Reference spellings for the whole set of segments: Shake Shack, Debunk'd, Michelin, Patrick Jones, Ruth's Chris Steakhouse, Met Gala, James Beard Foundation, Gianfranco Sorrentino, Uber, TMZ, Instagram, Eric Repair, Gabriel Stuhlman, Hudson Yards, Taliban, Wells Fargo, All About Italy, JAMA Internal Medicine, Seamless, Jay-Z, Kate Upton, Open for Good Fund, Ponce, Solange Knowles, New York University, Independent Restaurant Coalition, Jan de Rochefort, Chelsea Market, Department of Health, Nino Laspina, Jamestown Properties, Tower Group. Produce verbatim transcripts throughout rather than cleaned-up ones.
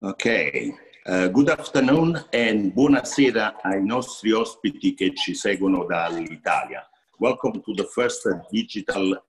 Ok, uh, good afternoon and buonasera ai nostri ospiti che ci seguono dall'Italia. Welcome to the first digital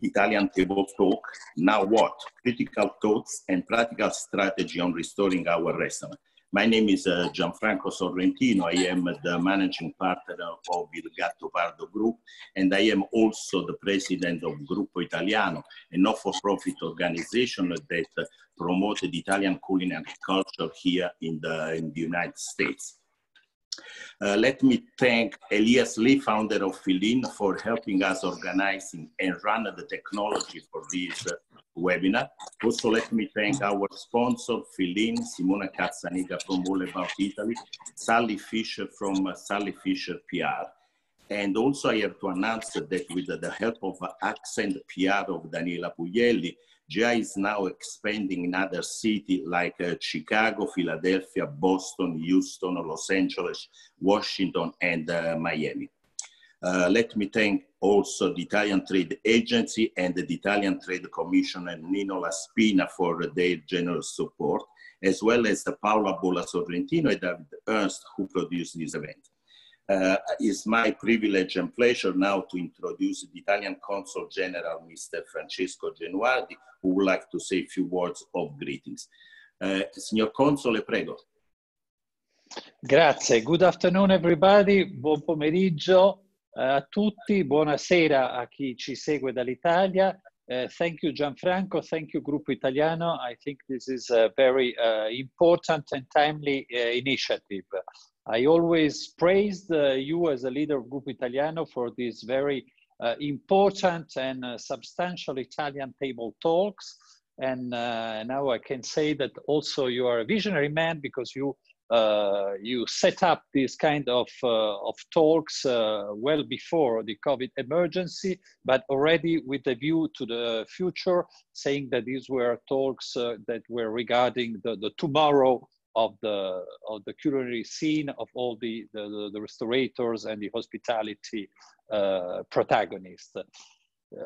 Italian table talk, Now What? Critical Thoughts and Practical Strategy on Restoring Our Restaurant. My name is uh, Gianfranco Sorrentino. I am the managing partner of the Gattopardo Group, and I am also the president of Gruppo Italiano, a not-for-profit organization that uh, promoted Italian culinary culture here in the, in the United States. Uh, let me thank Elias Lee, founder of Filin, for helping us organizing and run the technology for this uh, webinar. Also, let me thank our sponsor, Filin, Simona Cattaniga from All About Italy, Sally Fisher from uh, Sally Fisher P R. And also I have to announce that with the help of Accent P R of Daniela Puglielli, G I is now expanding in other cities like uh, Chicago, Philadelphia, Boston, Houston, Los Angeles, Washington, and uh, Miami. Uh, let me thank also the Italian Trade Agency and the Italian Trade Commissioner Nino Laspina for their generous support, as well as Paola Bolas Sorrentino and David Ernst, who produced this event. Uh, it's my privilege and pleasure now to introduce the Italian Consul General, Mister Francesco Genuardi, who would like to say a few words of greetings. Uh, Signor Console, prego. Grazie. Good afternoon, everybody. Buon pomeriggio a tutti. Buonasera a chi ci segue dall'Italia. Uh, thank you, Gianfranco. Thank you, Gruppo Italiano. I think this is a very uh, important and timely uh, initiative. I always praised uh, you as a leader of Gruppo Italiano for these very uh, important and uh, substantial Italian table talks. And uh, now I can say that also you are a visionary man, because you, uh, you set up these kind of, uh, of talks uh, well before the COVID emergency, but already with a view to the future, saying that these were talks uh, that were regarding the, the tomorrow of the of the culinary scene, of all the the, the restaurators and the hospitality uh, protagonists. Uh,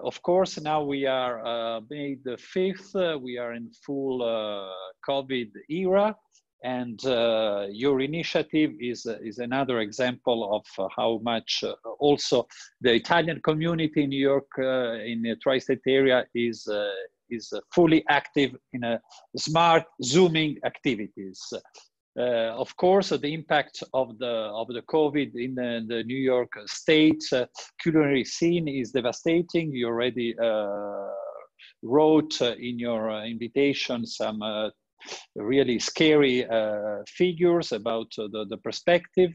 of course, now we are uh, May the fifth, uh, we are in full uh, COVID era, and uh, your initiative is uh, is another example of uh, how much uh, also the Italian community in New York, uh, in the tri-state area, is uh, is fully active in a smart zooming activities. Uh, of course, the impact of the of the COVID in the, the New York State uh, culinary scene is devastating. You already uh, wrote uh, in your uh, invitation some uh, really scary uh, figures about uh, the, the perspective.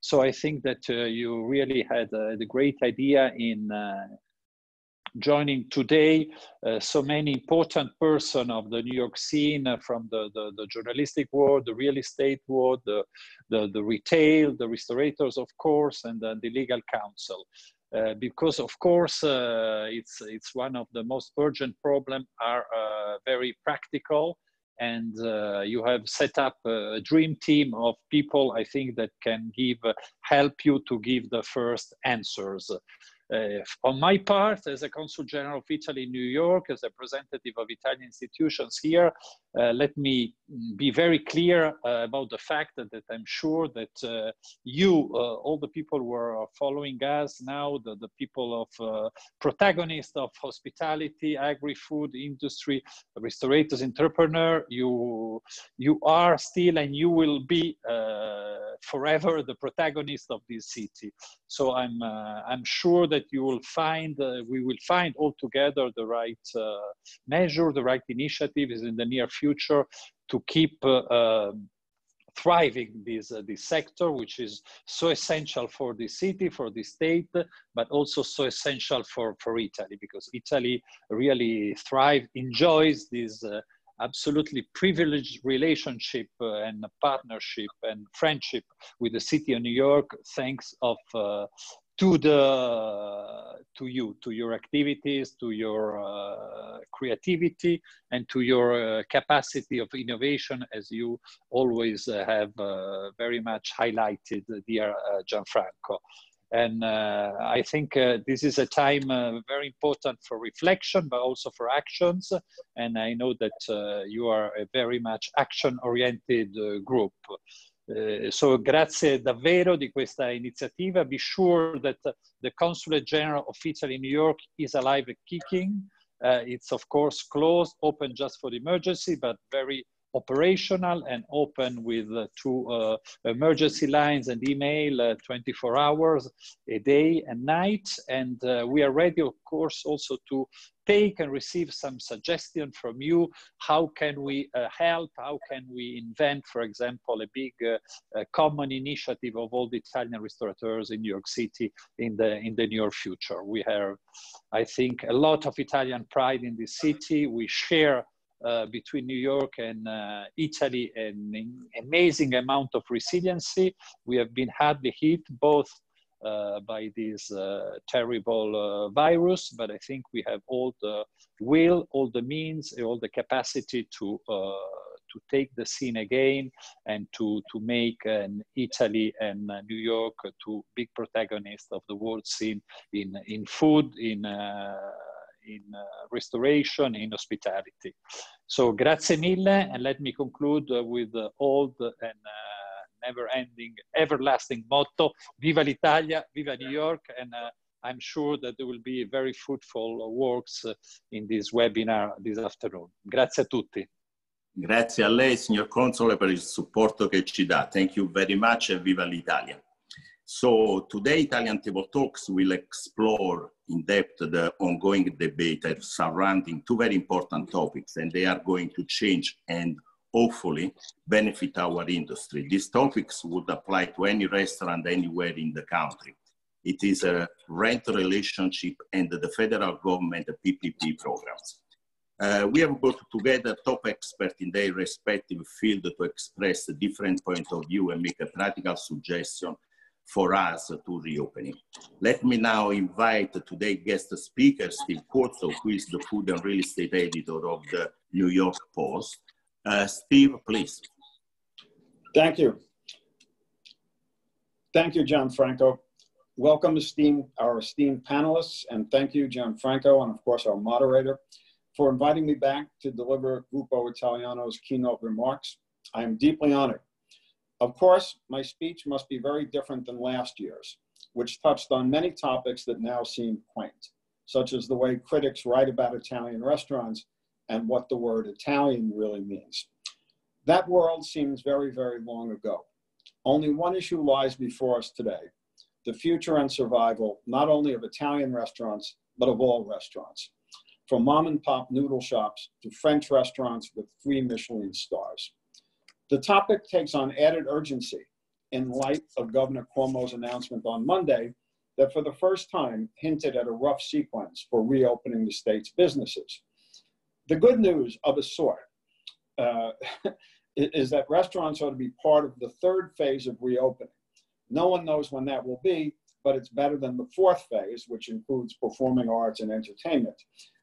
So I think that uh, you really had uh, the great idea in uh, joining today uh, so many important persons of the New York scene, uh, from the, the, the journalistic world, the real estate world, the, the, the retail, the restaurators, of course, and uh, the legal counsel. Uh, because, of course, uh, it's, it's one of the most urgent problems, are uh, very practical, and uh, you have set up a dream team of people, I think, that can give uh, help you to give the first answers. Uh, on my part, as a Consul General of Italy in New York, as a representative of Italian institutions here, uh, let me be very clear uh, about the fact that, that I'm sure that uh, you, uh, all the people who are following us now, the, the people of uh, protagonists of hospitality, agri-food industry, restaurators, entrepreneur, you, you are still and you will be uh, forever the protagonist of this city. So I'm, uh, I'm sure that that you will find, uh, we will find all together the right uh, measure, the right initiatives in the near future to keep uh, uh, thriving this, uh, this sector, which is so essential for the city, for the state, but also so essential for, for Italy, because Italy really thrives, enjoys this uh, absolutely privileged relationship uh, and partnership and friendship with the city of New York, thanks of uh, to the to you, to your activities, to your uh, creativity, and to your uh, capacity of innovation, as you always uh, have uh, very much highlighted, dear uh, Gianfranco. And uh, I think uh, this is a time uh, very important for reflection, but also for actions. And I know that uh, you are a very much action-oriented uh, group. Uh, so grazie davvero di questa iniziativa. Be sure that uh, the Consulate General of Italy in New York is alive and kicking. Uh, it's of course closed, open just for the emergency, but very operational and open with uh, two uh, emergency lines and email uh, twenty-four hours a day and night. And uh, we are ready, of course, also to take and receive some suggestion from you. How can we uh, help? How can we invent, for example, a big uh, uh, common initiative of all the Italian restaurateurs in New York City in the in the near future? We have, I think, a lot of Italian pride in this city. We share Uh, between New York and uh, Italy an amazing amount of resiliency. We have been hardly hit both uh, by this uh, terrible uh, virus, but I think we have all the will, all the means, all the capacity to uh, to take the scene again and to, to make an Italy and New York two big protagonists of the world scene in, in food, in uh, in uh, restoration, in hospitality. So grazie mille, and let me conclude uh, with the old and uh, never-ending, everlasting motto, Viva l'Italia, Viva New York, and uh, I'm sure that there will be very fruitful works uh, in this webinar this afternoon. Grazie a tutti. Grazie a lei, signor Console, per il supporto che ci dà. Thank you very much, and Viva l'Italia. So today, Italian Table Talks will explore in depth the ongoing debate surrounding two very important topics, and they are going to change and hopefully benefit our industry. These topics would apply to any restaurant anywhere in the country. It is a rent relationship and the federal government P P P programs. Uh, we have brought together top experts in their respective field to express different points of view and make a practical suggestion for us to reopening. Let me now invite today's guest speaker, Steve Corto, who is the food and real estate editor of the New York Post. Uh, Steve, please. Thank you. Thank you, Gianfranco. Welcome, esteemed, our esteemed panelists, and thank you, Gianfranco, and of course our moderator, for inviting me back to deliver Gruppo Italiano's keynote remarks. I am deeply honored. Of course, my speech must be very different than last year's, which touched on many topics that now seem quaint, such as the way critics write about Italian restaurants and what the word Italian really means. That world seems very, very long ago. Only one issue lies before us today, the future and survival, not only of Italian restaurants, but of all restaurants, from mom and pop noodle shops to French restaurants with three Michelin stars. The topic takes on added urgency in light of Governor Cuomo's announcement on Monday that for the first time hinted at a rough sequence for reopening the state's businesses. The good news of a sort uh, is that restaurants ought to be part of the third phase of reopening. No one knows when that will be, but it's better than the fourth phase, which includes performing arts and entertainment.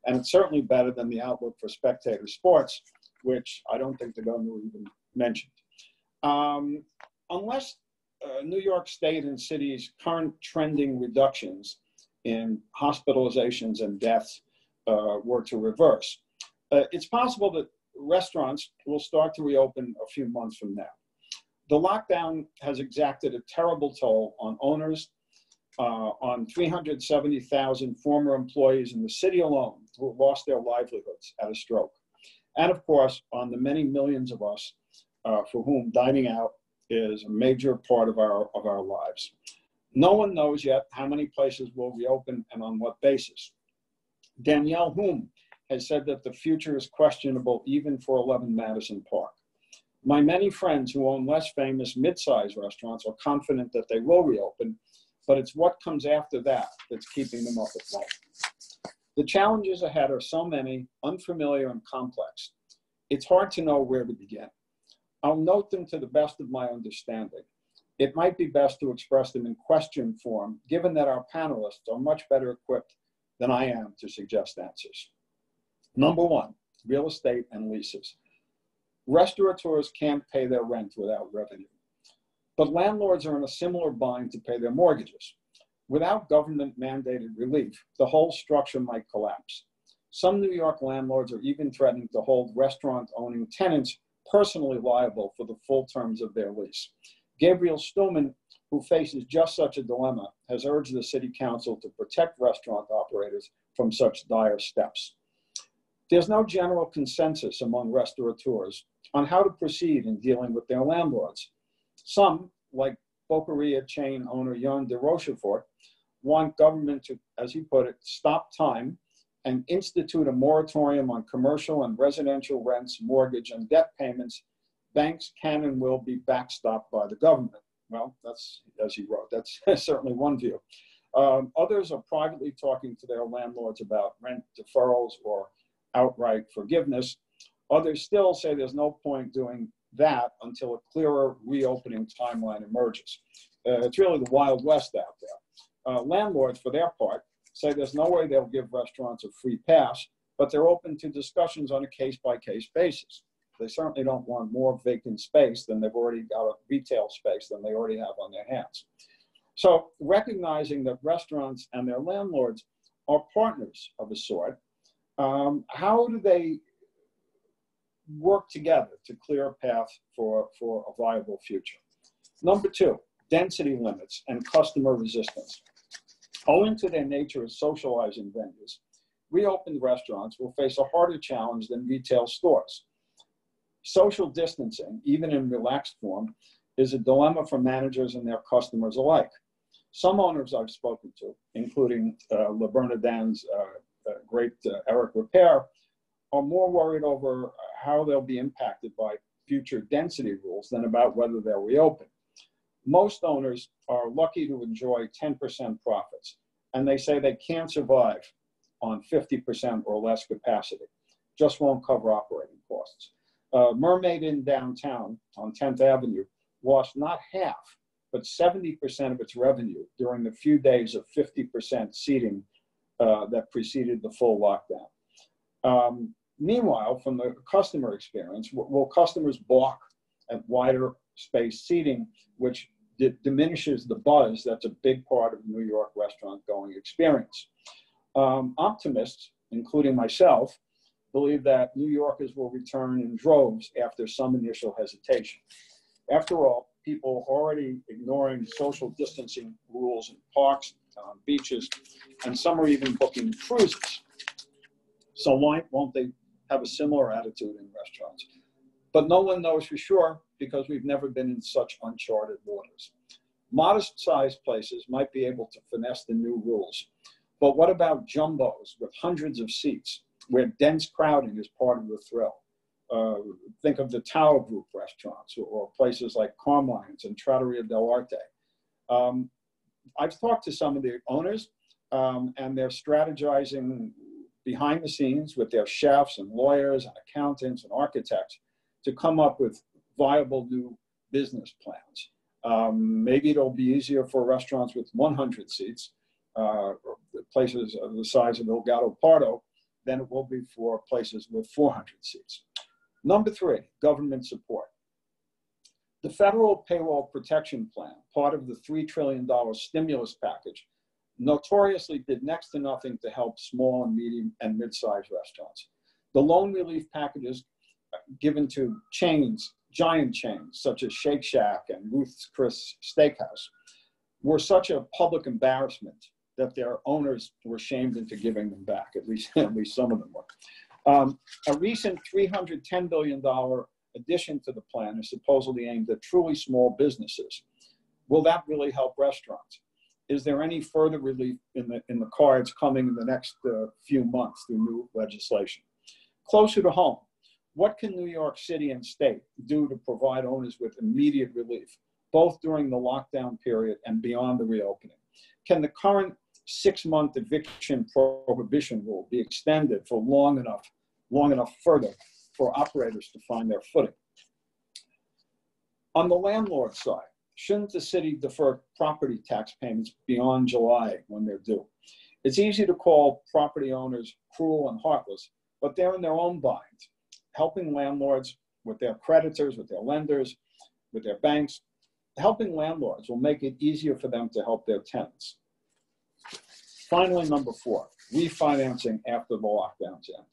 And it's certainly better than the outlook for spectator sports, which I don't think the governor even mentioned. Um, unless uh, New York State and cities' current trending reductions in hospitalizations and deaths uh, were to reverse, uh, it's possible that restaurants will start to reopen a few months from now. The lockdown has exacted a terrible toll on owners, uh, on three hundred seventy thousand former employees in the city alone who lost their livelihoods at a stroke, and of course on the many millions of us Uh, for whom dining out is a major part of our, of our lives. No one knows yet how many places will reopen and on what basis. Danielle Hume has said that the future is questionable even for eleven Madison Park. My many friends who own less famous mid-sized restaurants are confident that they will reopen, but it's what comes after that that's keeping them up at night. The challenges ahead are so many, unfamiliar and complex. It's hard to know where to begin. I'll note them to the best of my understanding. It might be best to express them in question form, given that our panelists are much better equipped than I am to suggest answers. Number one, real estate and leases. Restaurateurs can't pay their rent without revenue, but landlords are in a similar bind to pay their mortgages. Without government-mandated relief, the whole structure might collapse. Some New York landlords are even threatening to hold restaurant-owning tenants personally liable for the full terms of their lease. Gabriel Stuhlman, who faces just such a dilemma, has urged the city council to protect restaurant operators from such dire steps. There's no general consensus among restaurateurs on how to proceed in dealing with their landlords. Some, like Bocaria chain owner Jan de Rochefort, want government to, as he put it, stop time and institute a moratorium on commercial and residential rents, mortgage, and debt payments. Banks can and will be backstopped by the government. Well, that's, as he wrote, that's certainly one view. Um, others are privately talking to their landlords about rent deferrals or outright forgiveness. Others still say there's no point doing that until a clearer reopening timeline emerges. Uh, it's really the Wild West out there. Uh, landlords, for their part, say there's no way they'll give restaurants a free pass, but they're open to discussions on a case-by-case basis. They certainly don't want more vacant space than they've already got, a retail space than they already have on their hands. So recognizing that restaurants and their landlords are partners of a sort, um, how do they work together to clear a path for, for a viable future? Number two, density limits and customer resistance. Owing to their nature as socializing venues, reopened restaurants will face a harder challenge than retail stores. Social distancing, even in relaxed form, is a dilemma for managers and their customers alike. Some owners I've spoken to, including uh, Le Bernardin's uh, uh, great uh, Eric Repair, are more worried over how they'll be impacted by future density rules than about whether they'll reopen. Most owners are lucky to enjoy ten percent profits, and they say they can't survive on fifty percent or less capacity. Just won't cover operating costs. Uh, Mermaid Inn downtown on tenth avenue lost not half, but seventy percent of its revenue during the few days of fifty percent seating uh, that preceded the full lockdown. Um, Meanwhile, from the customer experience, will customers balk at wider space seating, which diminishes the buzz that's a big part of the New York restaurant going experience? Um, optimists, including myself, believe that New Yorkers will return in droves after some initial hesitation. After all, people are already ignoring social distancing rules in parks, on beaches, and some are even booking cruises. So why won't they have a similar attitude in restaurants? But no one knows for sure because we've never been in such uncharted waters. Modest-sized places might be able to finesse the new rules, but what about jumbos with hundreds of seats where dense crowding is part of the thrill? Uh, think of the Tower Group restaurants or, or places like Carmine's and Trattoria del Arte. Um, I've talked to some of the owners um, and they're strategizing behind the scenes with their chefs and lawyers and accountants and architects to come up with viable new business plans. Um, maybe it'll be easier for restaurants with one hundred seats, uh, places of the size of El Gattopardo, than it will be for places with four hundred seats. Number three, government support. The Federal Payroll Protection Plan, part of the three trillion dollar stimulus package, notoriously did next to nothing to help small and medium and mid-sized restaurants. The loan relief packages given to chains, giant chains, such as Shake Shack and Ruth's Chris Steakhouse, were such a public embarrassment that their owners were shamed into giving them back, at least, at least some of them were. Um, a recent three hundred ten billion dollar addition to the plan is supposedly aimed at truly small businesses. Will that really help restaurants? Is there any further relief in the, in the cards coming in the next uh, few months through new legislation? Closer to home, what can New York City and state do to provide owners with immediate relief, both during the lockdown period and beyond the reopening? Can the current six-month eviction prohibition rule be extended for long enough, long enough further for operators to find their footing? On the landlord side, shouldn't the city defer property tax payments beyond July when they're due? It's easy to call property owners cruel and heartless, but they're in their own binds, helping landlords with their creditors, with their lenders, with their banks. Helping landlords will make it easier for them to help their tenants. Finally, number four, refinancing after the lockdowns end.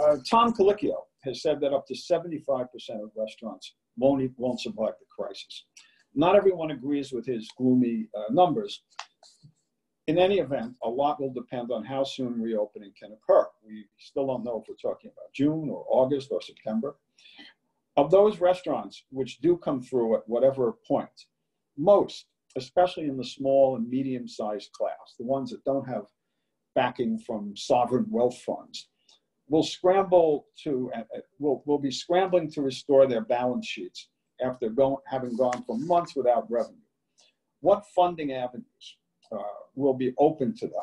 Uh, Tom Colicchio has said that up to seventy-five percent of restaurants won't, won't survive the crisis. Not everyone agrees with his gloomy uh, numbers. In any event, a lot will depend on how soon reopening can occur. We still don't know if we're talking about June or August or September. Of those restaurants which do come through at whatever point, most, especially in the small and medium-sized class, the ones that don't have backing from sovereign wealth funds, will scramble to, uh, will, will be scrambling to restore their balance sheets after going, having gone for months without revenue. What funding avenues uh, will be open to them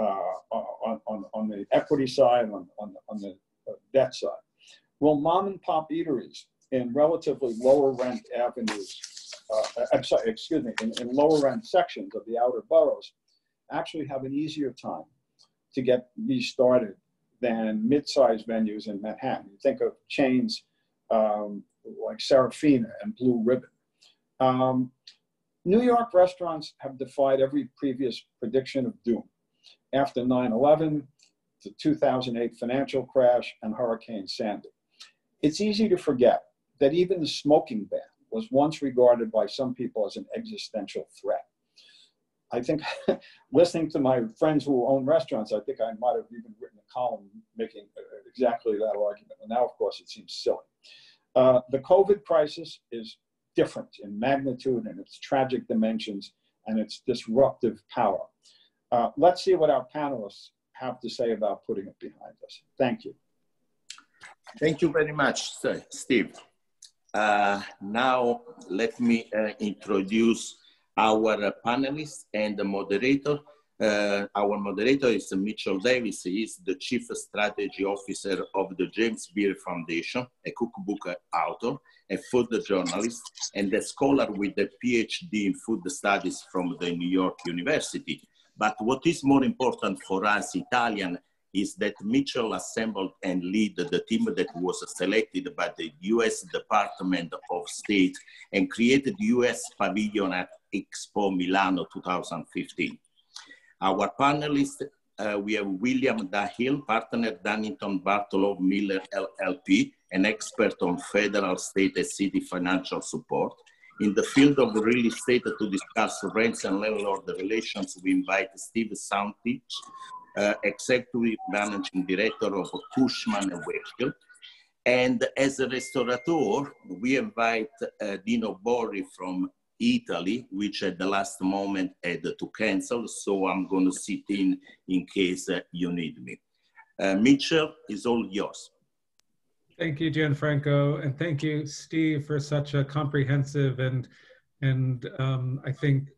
uh, on, on, on the equity side, on, on, on the debt side? Will mom and pop eateries in relatively lower rent avenues, uh, I'm sorry, excuse me, in, in lower rent sections of the outer boroughs actually have an easier time to get these started than mid-sized venues in Manhattan? You think of chains um, like Serafina and Blue Ribbon. Um, New York restaurants have defied every previous prediction of doom. After nine eleven, the two thousand eight financial crash, and Hurricane Sandy. It's easy to forget that even the smoking ban was once regarded by some people as an existential threat. I think listening to my friends who own restaurants, I think I might have even written a column making exactly that argument. And now, of course, it seems silly. Uh, the COVID crisis is different in magnitude and its tragic dimensions and its disruptive power. Uh, let's see what our panelists have to say about putting it behind us. Thank you. Thank you very much, Steve. Uh, now, let me uh, introduce our uh, panelists and the moderator. Uh, our moderator is Mitchell Davis. He is the Chief Strategy Officer of the James Beard Foundation, a cookbook author, a food journalist, and a scholar with a PhD in food studies from the New York University. But what is more important for us Italian is that Mitchell assembled and lead the team that was selected by the U S Department of State and created U S Pavilion at Expo Milano two thousand fifteen. Our panelists, uh, we have William Dahill, partner Dunnington Bartolow Miller L L P, an expert on federal, state, and city financial support. In the field of real estate to discuss rents and landlord relations, we invite Steve Santich, uh, Executive Managing Director of Cushman and Wakefield. And as a restaurateur, we invite uh, Dino Borri from Italy, which at the last moment had to cancel, so I'm going to sit in in case uh, you need me. Uh, Mitchell, is all yours. Thank you, Gianfranco, and thank you, Steve, for such a comprehensive and, and um, I think,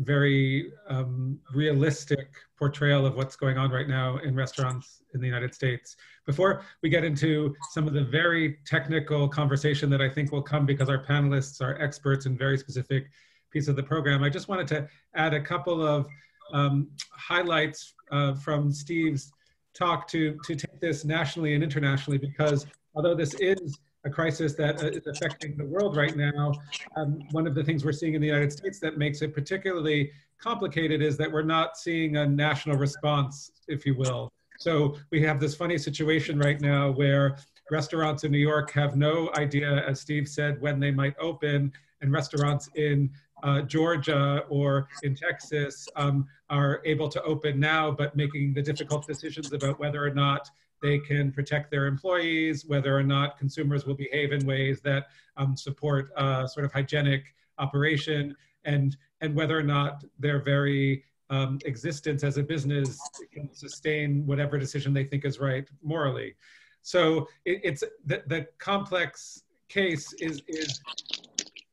very um, realistic portrayal of what's going on right now in restaurants in the United States. Before we get into some of the very technical conversation that I think will come because our panelists are experts in very specific piece of the program, I just wanted to add a couple of um, highlights uh, from Steve's talk to, to take this nationally and internationally, because although this is a crisis that is affecting the world right now, um, one of the things we're seeing in the United States that makes it particularly complicated is that we're not seeing a national response, if you will. So we have this funny situation right now where restaurants in New York have no idea, as Steve said, when they might open, and restaurants in uh, Georgia or in Texas um, are able to open now, but making the difficult decisions about whether or not they can protect their employees, whether or not consumers will behave in ways that um, support uh, sort of hygienic operation, and, and whether or not their very um, existence as a business can sustain whatever decision they think is right morally. So it, it's the, the complex case is, is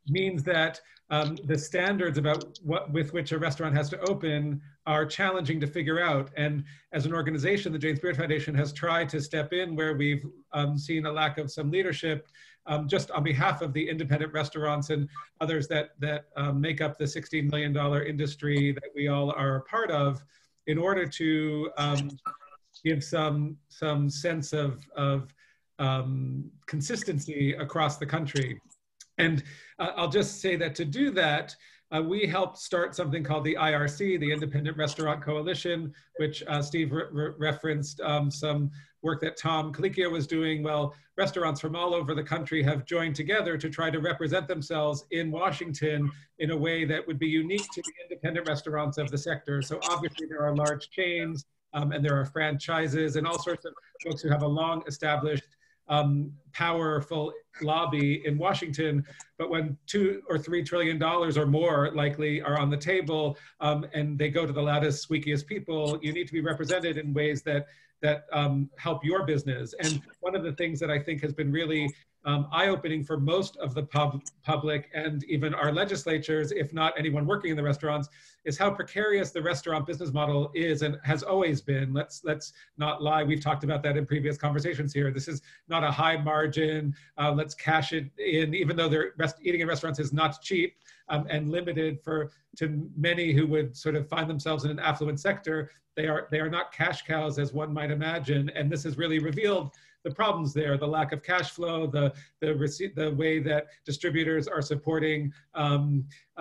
means that um, the standards about what with which a restaurant has to open are challenging to figure out. And as an organization, the James Beard Foundation has tried to step in where we've um, seen a lack of some leadership um, just on behalf of the independent restaurants and others that, that um, make up the sixteen million dollar industry that we all are a part of, in order to um, give some, some sense of, of um, consistency across the country. And uh, I'll just say that to do that, Uh, we helped start something called the I R C, the Independent Restaurant Coalition, which uh, Steve re re referenced um, some work that Tom Colicchio was doing. Well, restaurants from all over the country have joined together to try to represent themselves in Washington in a way that would be unique to the independent restaurants of the sector. So obviously there are large chains um, and there are franchises and all sorts of folks who have a long established Um, powerful lobby in Washington, but when two or three trillion dollars or more likely are on the table um, and they go to the loudest, squeakiest people, you need to be represented in ways that that um, help your business. And one of the things that I think has been really um, eye-opening for most of the pub public and even our legislatures, if not anyone working in the restaurants, is how precarious the restaurant business model is and has always been. Let's, let's not lie. We've talked about that in previous conversations here. This is not a high margin. Uh, let's cash it in, even though they're rest eating in restaurants is not cheap um, and limited for to many who would sort of find themselves in an affluent sector. They are, they are not cash cows as one might imagine. And this has really revealed the problems there, the lack of cash flow, the, the, receipt, the way that distributors are supporting um,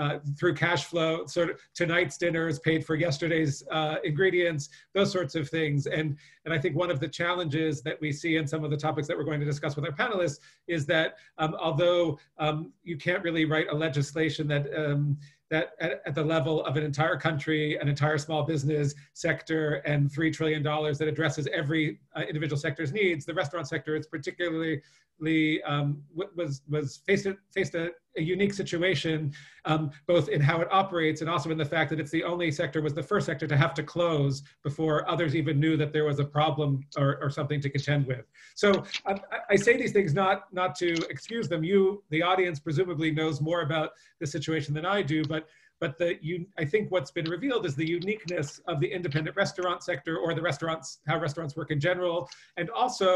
uh, through cash flow, sort of tonight's dinners paid for yesterday's uh, ingredients, those sorts of things. And, and I think one of the challenges that we see in some of the topics that we're going to discuss with our panelists is that um, although um, you can't really write a legislation that um, that at, at the level of an entire country, an entire small business sector, and three trillion dollars that addresses every uh, individual sector's needs, the restaurant sector is particularly, um, was, was faced, faced a, a unique situation, um, both in how it operates and also in the fact that it's the only sector, was the first sector to have to close before others even knew that there was a problem or, or something to contend with. So I, I say these things not, not to excuse them. You, the audience, presumably knows more about the situation than I do, but But the, you, I think what's been revealed is the uniqueness of the independent restaurant sector, or the restaurants, how restaurants work in general. And also,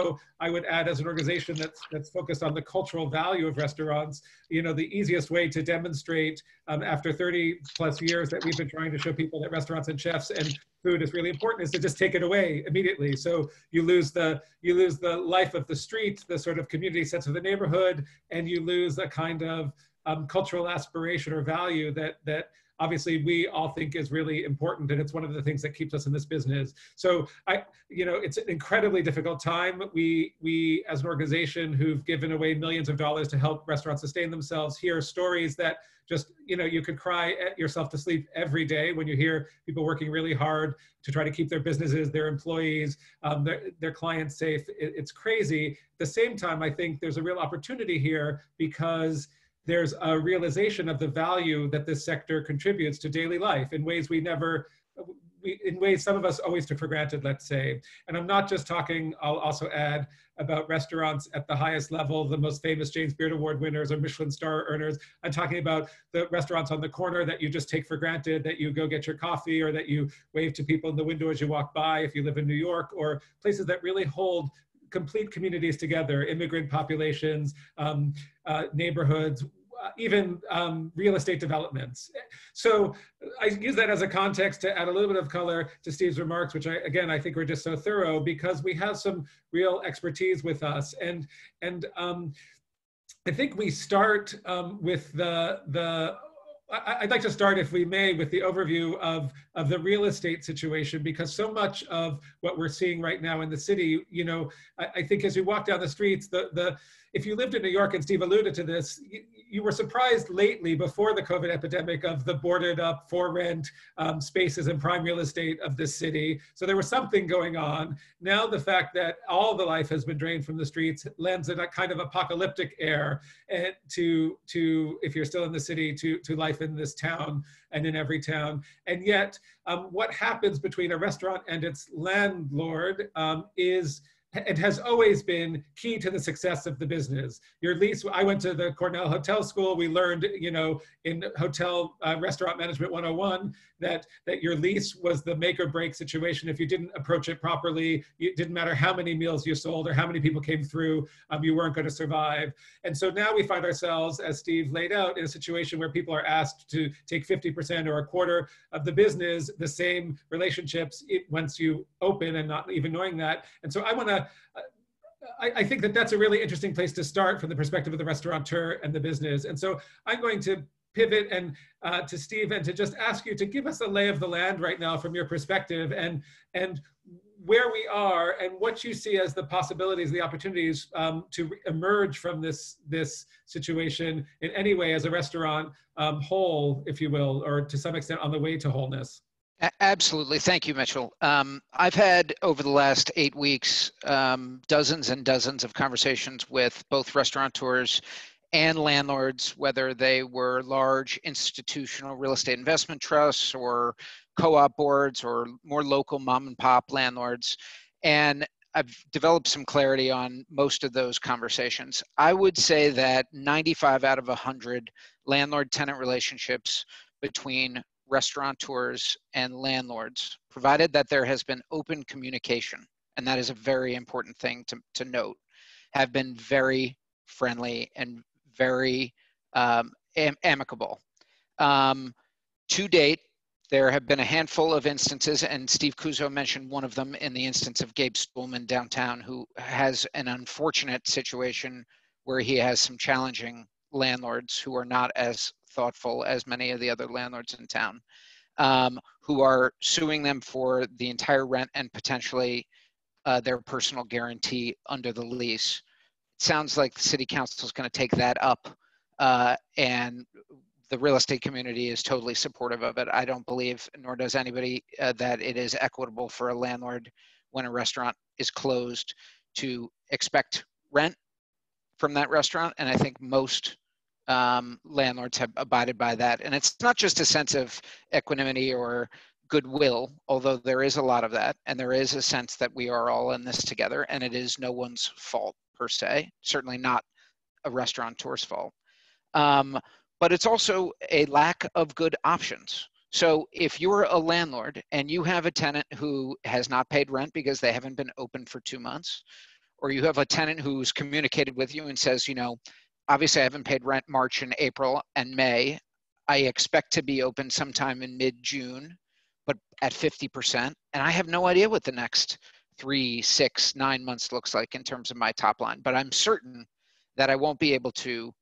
I would add, as an organization that's, that's focused on the cultural value of restaurants, you know, the easiest way to demonstrate um, after thirty plus years that we've been trying to show people that restaurants and chefs and food is really important is to just take it away immediately. So you lose the you lose the life of the street, the sort of community sense of the neighborhood, and you lose a kind of Um, cultural aspiration or value that that obviously we all think is really important, and it's one of the things that keeps us in this business. So I, you know, it's an incredibly difficult time. We we as an organization who've given away millions of dollars to help restaurants sustain themselves hear stories that just, you know, you could cry at yourself to sleep every day when you hear people working really hard to try to keep their businesses, their employees, um, their, their clients safe. It, it's crazy. At the same time, I think there's a real opportunity here because there's a realization of the value that this sector contributes to daily life in ways we never, we, in ways some of us always took for granted, let's say. And I'm not just talking, I'll also add, about restaurants at the highest level, the most famous James Beard Award winners or Michelin star earners. I'm talking about the restaurants on the corner that you just take for granted, that you go get your coffee or that you wave to people in the window as you walk by if you live in New York, or places that really hold complete communities together, immigrant populations, um, uh, neighborhoods, even um, real estate developments. So I use that as a context to add a little bit of color to Steve's remarks, which I, again, I think were just so thorough because we have some real expertise with us. And, and um, I think we start um, with the, the I'd like to start, if we may, with the overview of, of the real estate situation, because so much of what we're seeing right now in the city, you know, I, I think as we walk down the streets, the, the, if you lived in New York, and Steve alluded to this, you, you were surprised lately before the COVID epidemic of the boarded up for rent um, spaces and prime real estate of this city. So there was something going on. Now the fact that all the life has been drained from the streets lends a kind of apocalyptic air to, to if you're still in the city, to, to life in this town and in every town. And yet um, what happens between a restaurant and its landlord um, is, and has always been, key to the success of the business. Your lease, I went to the Cornell Hotel School, we learned, you know, in Hotel uh, Restaurant Management one oh one that, that your lease was the make or break situation. If you didn't approach it properly, it didn't matter how many meals you sold or how many people came through, um, you weren't going to survive. And so now we find ourselves, as Steve laid out, in a situation where people are asked to take fifty percent or a quarter of the business, the same relationships it, once you open and not even knowing that. And so I want to Uh, I, I think that that's a really interesting place to start from the perspective of the restaurateur and the business. And so I'm going to pivot and uh, to Steve and to just ask you to give us a lay of the land right now from your perspective and, and where we are and what you see as the possibilities, the opportunities um, to emerge from this, this situation in any way as a restaurant um, whole, if you will, or to some extent on the way to wholeness. Absolutely. Thank you, Mitchell. Um, I've had over the last eight weeks, um, dozens and dozens of conversations with both restaurateurs and landlords, whether they were large institutional real estate investment trusts or co-op boards or more local mom and pop landlords. And I've developed some clarity on most of those conversations. I would say that ninety-five out of one hundred landlord-tenant relationships between restaurateurs and landlords, provided that there has been open communication, and that is a very important thing to, to note, have been very friendly and very um, am amicable. Um, to date, there have been a handful of instances, and Steve Kuzo mentioned one of them in the instance of Gabe Stuhlman downtown, who has an unfortunate situation where he has some challenging landlords who are not as thoughtful as many of the other landlords in town, um, who are suing them for the entire rent and potentially uh, their personal guarantee under the lease. It sounds like the city council is going to take that up, uh, and the real estate community is totally supportive of it. I don't believe, nor does anybody, uh, that it is equitable for a landlord when a restaurant is closed to expect rent from that restaurant, and I think most Um, landlords have abided by that. And it's not just a sense of equanimity or goodwill, although there is a lot of that. And there is a sense that we are all in this together, and it is no one's fault per se, certainly not a restaurateur's fault. Um, but it's also a lack of good options. So if you're a landlord and you have a tenant who has not paid rent because they haven't been open for two months, or you have a tenant who's communicated with you and says, you know, obviously, I haven't paid rent March and April and May. I expect to be open sometime in mid-June, but at fifty percent. And I have no idea what the next three, six, nine months looks like in terms of my top line. But I'm certain that I won't be able to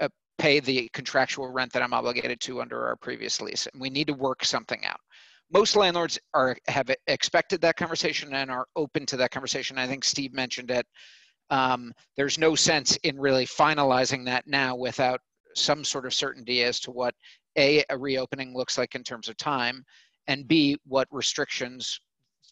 uh, pay the contractual rent that I'm obligated to under our previous lease. And we need to work something out. Most landlords are have expected that conversation and are open to that conversation. I think Steve mentioned it. Um, there's no sense in really finalizing that now without some sort of certainty as to what A, a reopening looks like in terms of time, and B, what restrictions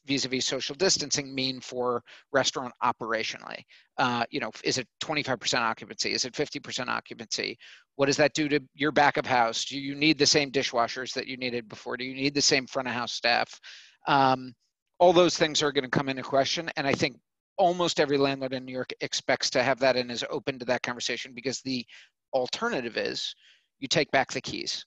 vis-a-vis social distancing mean for restaurant operationally. Uh, you know, is it twenty-five percent occupancy? Is it fifty percent occupancy? What does that do to your back of house? Do you need the same dishwashers that you needed before? Do you need the same front of house staff? Um, all those things are going to come into question, and I think almost every landlord in New York expects to have that and is open to that conversation, because the alternative is you take back the keys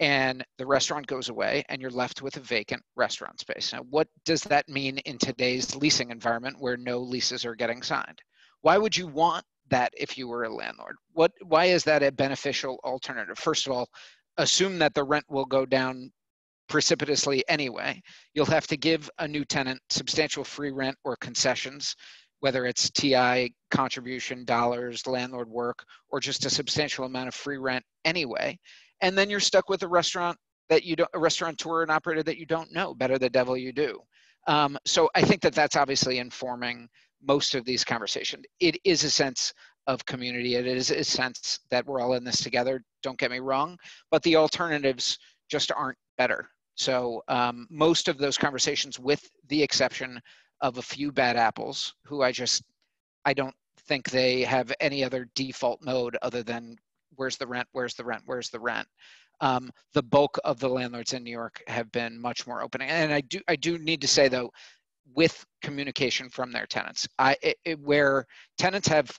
and the restaurant goes away and you're left with a vacant restaurant space. Now, what does that mean in today's leasing environment where no leases are getting signed? Why would you want that if you were a landlord? What, why is that a beneficial alternative? First of all, assume that the rent will go down precipitously anyway. You'll have to give a new tenant substantial free rent or concessions, whether it's T I, contribution, dollars, landlord work, or just a substantial amount of free rent anyway. And then you're stuck with a restaurant that you don't, a restaurateur and operator that you don't know, better the devil you do. Um, so I think that that's obviously informing most of these conversations. It is a sense of community. It is a sense that we're all in this together. Don't get me wrong, but the alternatives just aren't better. So um, most of those conversations, with the exception of a few bad apples, who I just, I don't think they have any other default mode other than where's the rent, where's the rent, where's the rent. Um, the bulk of the landlords in New York have been much more open. And I do, I do need to say though, with communication from their tenants, I, it, it, where tenants have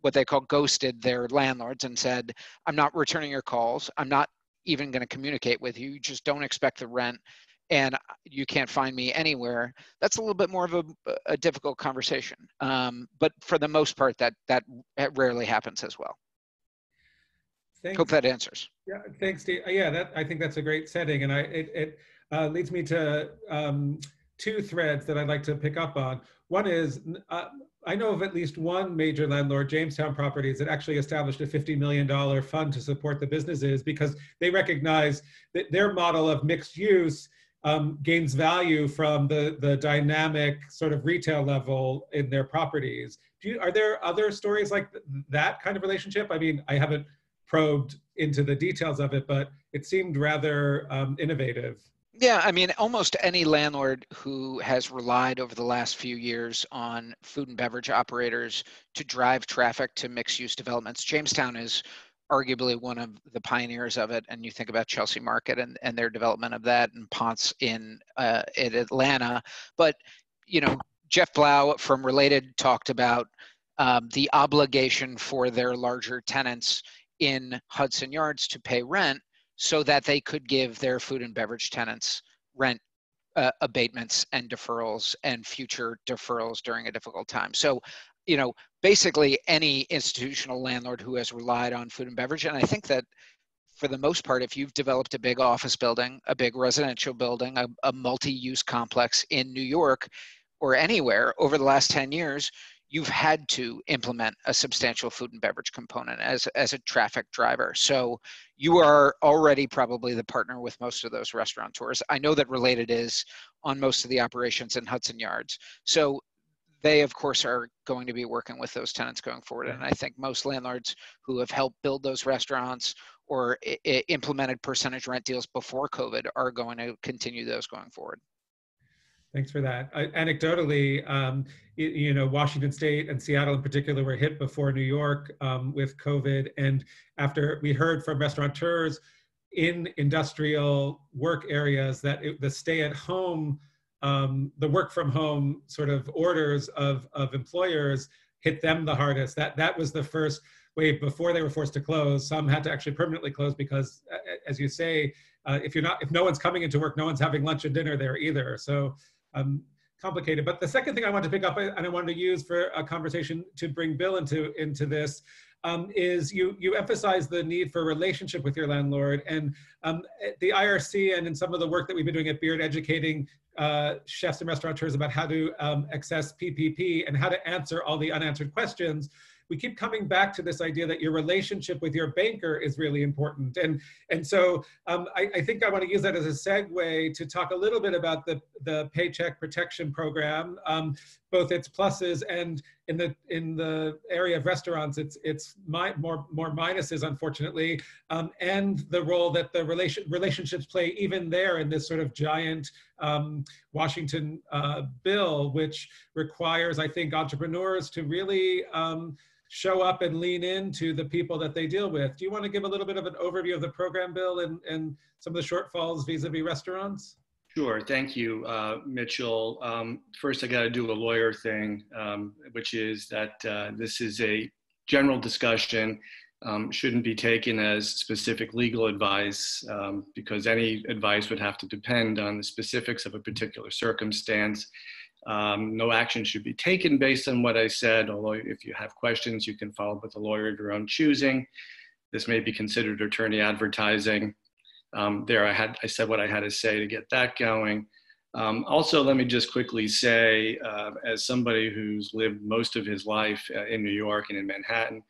what they call ghosted their landlords and said, I'm not returning your calls. I'm not even going to communicate with you. You just don't expect the rent and you can't find me anywhere. That's a little bit more of a, a difficult conversation. Um, but for the most part, that, that rarely happens as well. Thanks. Hope that answers. Yeah, thanks, Steve. Yeah, that, I think that's a great setting. And I, it, it uh, leads me to um, two threads that I'd like to pick up on. One is, uh, I know of at least one major landlord, Jamestown Properties, that actually established a fifty million dollar fund to support the businesses because they recognize that their model of mixed use um, gains value from the, the dynamic sort of retail level in their properties. Do you, are there other stories like th that kind of relationship? I mean, I haven't probed into the details of it, but it seemed rather um, innovative. Yeah, I mean, almost any landlord who has relied over the last few years on food and beverage operators to drive traffic to mixed-use developments. Jamestown is arguably one of the pioneers of it, and you think about Chelsea Market and, and their development of that, and Ponce in, uh, in Atlanta. But, you know, Jeff Blau from Related talked about um, the obligation for their larger tenants in Hudson Yards to pay rent, so that they could give their food and beverage tenants rent uh, abatements and deferrals and future deferrals during a difficult time. So, you know, basically any institutional landlord who has relied on food and beverage, and I think that for the most part, if you've developed a big office building, a big residential building, a, a multi-use complex in New York or anywhere over the last ten years, you've had to implement a substantial food and beverage component as, as a traffic driver. So you are already probably the partner with most of those restaurateurs. I know that Related is on most of the operations in Hudson Yards. So they, of course, are going to be working with those tenants going forward. And I think most landlords who have helped build those restaurants or I I implemented percentage rent deals before COVID are going to continue those going forward. Thanks for that. Uh, anecdotally, um, you, you know, Washington State and Seattle in particular were hit before New York um, with COVID. And after we heard from restaurateurs in industrial work areas that it, the stay at home, um, the work from home sort of orders of, of employers hit them the hardest. That, that was the first wave before they were forced to close. Some had to actually permanently close because, as you say, uh, if you're not, if no one's coming into work, no one's having lunch and dinner there either. So. Um, complicated. But the second thing I want to pick up and I wanted to use for a conversation to bring Bill into, into this um, is you, you emphasize the need for a relationship with your landlord, and um, at the I R C and in some of the work that we've been doing at Beard educating uh, chefs and restaurateurs about how to um, access P P P and how to answer all the unanswered questions. We keep coming back to this idea that your relationship with your banker is really important. And, and so um, I, I think I want to use that as a segue to talk a little bit about the, the Paycheck Protection Program, um, both its pluses and in the, in the area of restaurants, it's, it's my, more, more minuses, unfortunately, um, and the role that the relation, relationships play even there in this sort of giant um, Washington uh, bill, which requires, I think, entrepreneurs to really um, show up and lean into the people that they deal with. Do you want to give a little bit of an overview of the program, Bill, and, and some of the shortfalls vis-a-vis restaurants? Sure, thank you, uh, Mitchell. Um, first, I got to do a lawyer thing, um, which is that uh, this is a general discussion, um, shouldn't be taken as specific legal advice, um, because any advice would have to depend on the specifics of a particular circumstance. Um, no action should be taken based on what I said, although if you have questions, you can follow up with a lawyer of your own choosing. This may be considered attorney advertising. Um, there I had, I said what I had to say to get that going. Um, also, let me just quickly say, uh, as somebody who's lived most of his life uh, in New York and in Manhattan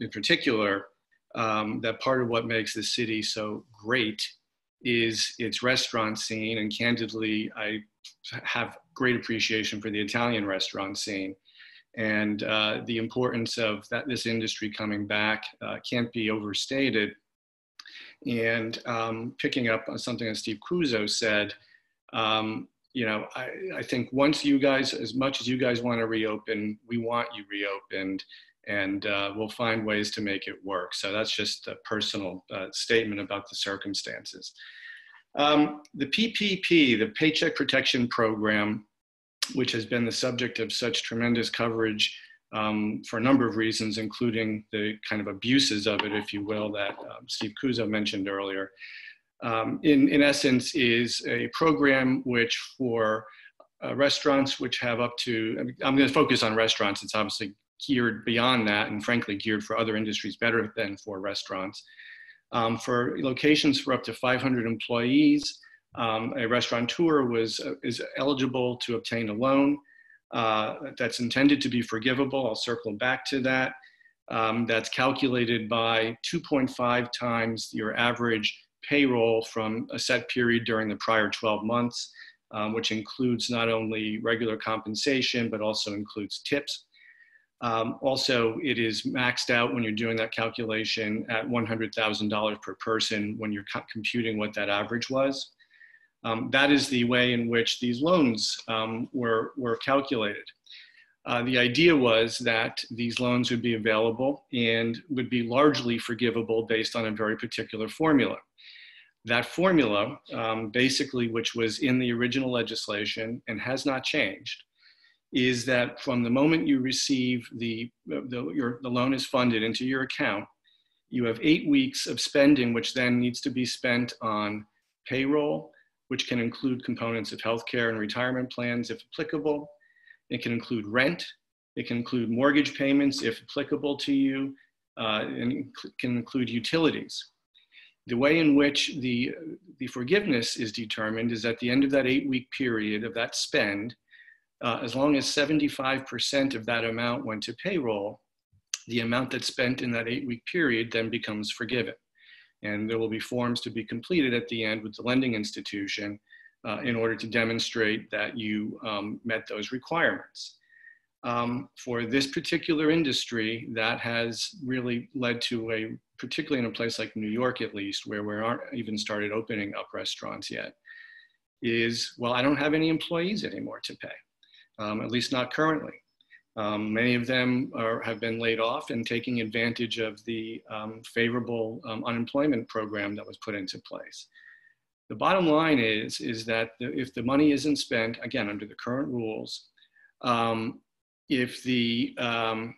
in particular, um, that part of what makes the city so great is its restaurant scene. And candidly, I have great appreciation for the Italian restaurant scene. And uh, the importance of that, this industry coming back uh, can't be overstated. And um, picking up on something that Steve Kuzo said, um, you know, I, I think once you guys, as much as you guys want to reopen, we want you reopened, and uh, we'll find ways to make it work. So that's just a personal uh, statement about the circumstances. Um, the P P P, the Paycheck Protection Program, which has been the subject of such tremendous coverage Um, for a number of reasons, including the kind of abuses of it, if you will, that um, Steve Kuzo mentioned earlier. Um, in, in essence, is a program which for uh, restaurants which have up to, I mean, I'm going to focus on restaurants, it's obviously geared beyond that and frankly geared for other industries better than for restaurants. Um, for locations for up to five hundred employees, um, a restaurateur was, uh, is eligible to obtain a loan. uh, that's intended to be forgivable. I'll circle back to that. Um, that's calculated by two point five times your average payroll from a set period during the prior twelve months, um, which includes not only regular compensation, but also includes tips. Um, also, it is maxed out when you're doing that calculation at one hundred thousand dollars per person when you're co- computing what that average was. Um, that is the way in which these loans um, were, were calculated. Uh, the idea was that these loans would be available and would be largely forgivable based on a very particular formula. That formula, um, basically, which was in the original legislation and has not changed, is that from the moment you receive the, the, your, the loan is funded into your account, you have eight weeks of spending, which then needs to be spent on payroll, which can include components of healthcare and retirement plans if applicable. It can include rent. It can include mortgage payments if applicable to you, uh, and can include utilities. The way in which the, the forgiveness is determined is at the end of that eight week period of that spend, uh, as long as seventy-five percent of that amount went to payroll, the amount that's spent in that eight week period then becomes forgiven. And there will be forms to be completed at the end with the lending institution uh, in order to demonstrate that you um, met those requirements. Um, for this particular industry, that has really led to a, particularly in a place like New York at least, where we aren't even started opening up restaurants yet, is, well, I don't have any employees anymore to pay, um, at least not currently. Um, many of them are, have been laid off and taking advantage of the um, favorable um, unemployment program that was put into place. The bottom line is, is that the, if the money isn't spent, again, under the current rules, um, if the, um,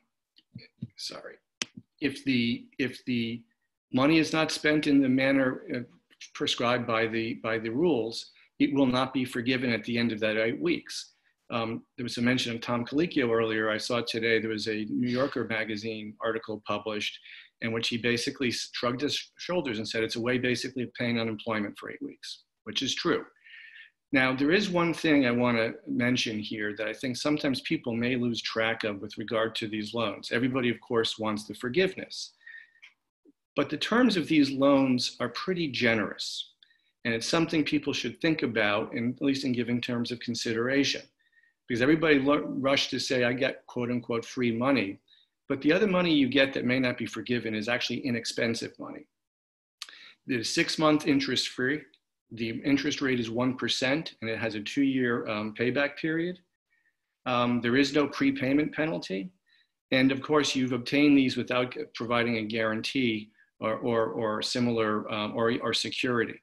sorry, if the, if the money is not spent in the manner prescribed by the, by the rules, it will not be forgiven at the end of that eight weeks. Um, there was a mention of Tom Colicchio earlier. I saw today there was a New Yorker magazine article published in which he basically shrugged his shoulders and said it's a way basically of paying unemployment for eight weeks, which is true. Now, there is one thing I want to mention here that I think sometimes people may lose track of with regard to these loans. Everybody, of course, wants the forgiveness, but the terms of these loans are pretty generous, and it's something people should think about, in, at least in giving terms of consideration. Because everybody rushed to say, I get quote unquote free money, but the other money you get that may not be forgiven is actually inexpensive money. It is six month interest free. The interest rate is one percent and it has a two year um, payback period. Um, there is no prepayment penalty. And of course you've obtained these without providing a guarantee or, or, or similar um, or, or security.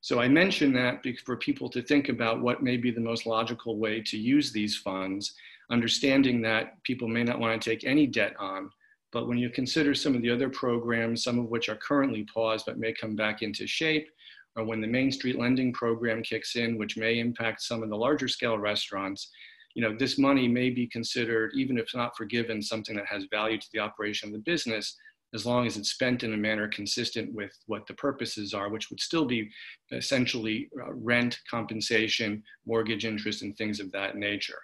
So I mention that for people to think about what may be the most logical way to use these funds, understanding that people may not want to take any debt on, but when you consider some of the other programs, some of which are currently paused but may come back into shape, or when the Main Street Lending Program kicks in, which may impact some of the larger scale restaurants, you know, this money may be considered, even if not forgiven, something that has value to the operation of the business, as long as it's spent in a manner consistent with what the purposes are, which would still be essentially rent, compensation, mortgage interest, and things of that nature.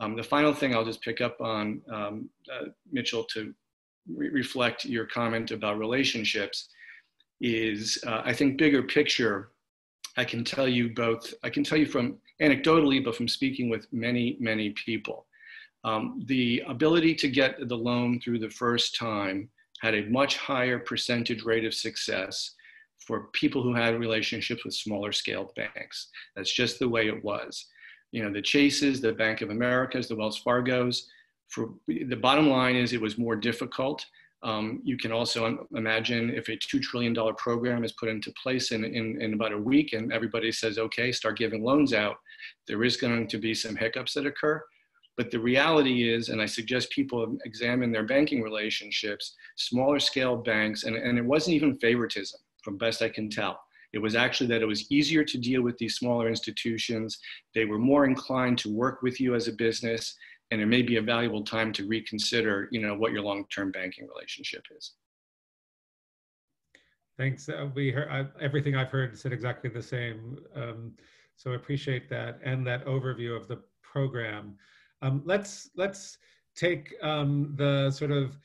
Um, the final thing I'll just pick up on, um, uh, Mitchell, to re reflect your comment about relationships is, uh, I think, bigger picture. I can tell you both, I can tell you from anecdotally, but from speaking with many, many people. Um, the ability to get the loan through the first time had a much higher percentage rate of success for people who had relationships with smaller scale banks. That's just the way it was. You know, the Chases, the Bank of Americas, the Wells Fargos, for, the bottom line is it was more difficult. Um, you can also imagine if a two trillion dollar program is put into place in, in, in about a week and everybody says, okay, start giving loans out, there is going to be some hiccups that occur. But the reality is, and I suggest people examine their banking relationships, smaller scale banks, and, and it wasn't even favoritism, from best I can tell. It was actually that it was easier to deal with these smaller institutions. They were more inclined to work with you as a business, and it may be a valuable time to reconsider, you know, what your long-term banking relationship is. Thanks. Uh, we heard, I, everything I've heard said exactly the same. Um, so I appreciate that and that overview of the program. Um, let's let's take um, the sort of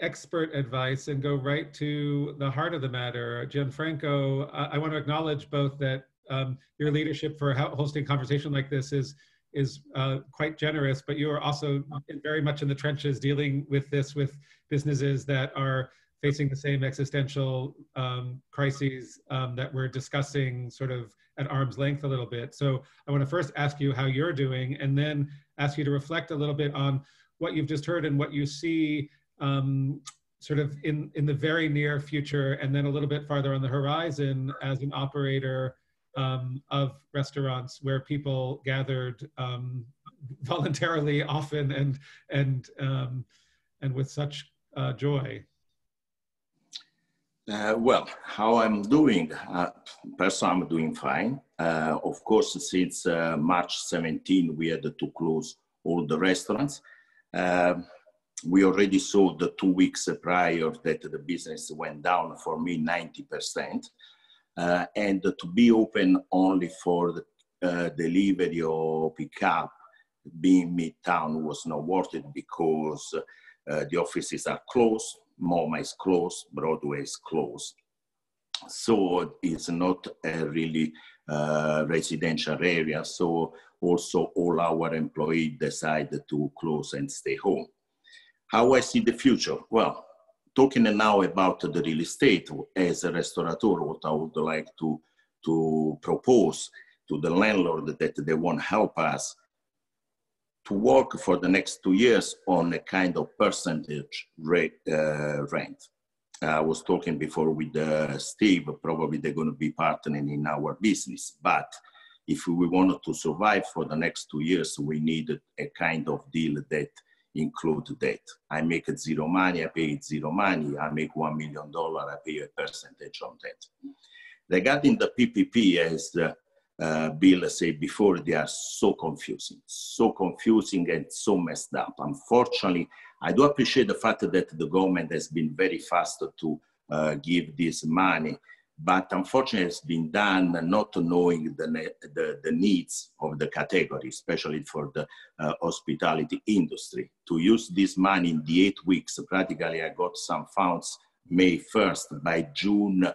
expert advice and go right to the heart of the matter. Gianfranco, I, I want to acknowledge both that um, your leadership for hosting a conversation like this is is uh, quite generous, but you are also very much in the trenches dealing with this with businesses that are facing the same existential um, crises um, that we're discussing sort of at arm's length a little bit. So I want to first ask you how you're doing and then ask you to reflect a little bit on what you've just heard and what you see um, sort of in, in the very near future, and then a little bit farther on the horizon as an operator um, of restaurants where people gathered um, voluntarily often and, and, um, and with such uh, joy. Uh, well, how I'm doing, uh, personally I'm doing fine. Uh, of course, since uh, March seventeenth, we had to close all the restaurants. Uh, we already saw the two weeks prior that the business went down for me ninety percent. Uh, and to be open only for the, uh, delivery or pickup being midtown was not worth it because uh, the offices are closed. MoMA is closed, Broadway is closed. So it's not a really uh, residential area. So also all our employees decided to close and stay home. How I see the future? Well, talking now about the real estate as a restaurateur, what I would like to, to propose to the landlord that they won't help us to work for the next two years on a kind of percentage rate, uh, rent. I was talking before with uh, Steve, probably they're gonna be partnering in our business, but if we wanted to survive for the next two years, we need a kind of deal that includes that. I make zero money, I pay zero money, I make one million dollars, I pay a percentage on that. Regarding the P P P, as uh, Uh, Bill said before, they are so confusing, so confusing and so messed up. Unfortunately, I do appreciate the fact that the government has been very fast to uh, give this money, but unfortunately it's been done not knowing the, the, the needs of the category, especially for the uh, hospitality industry. To use this money in the eight weeks, practically I got some funds May first, by June, uh,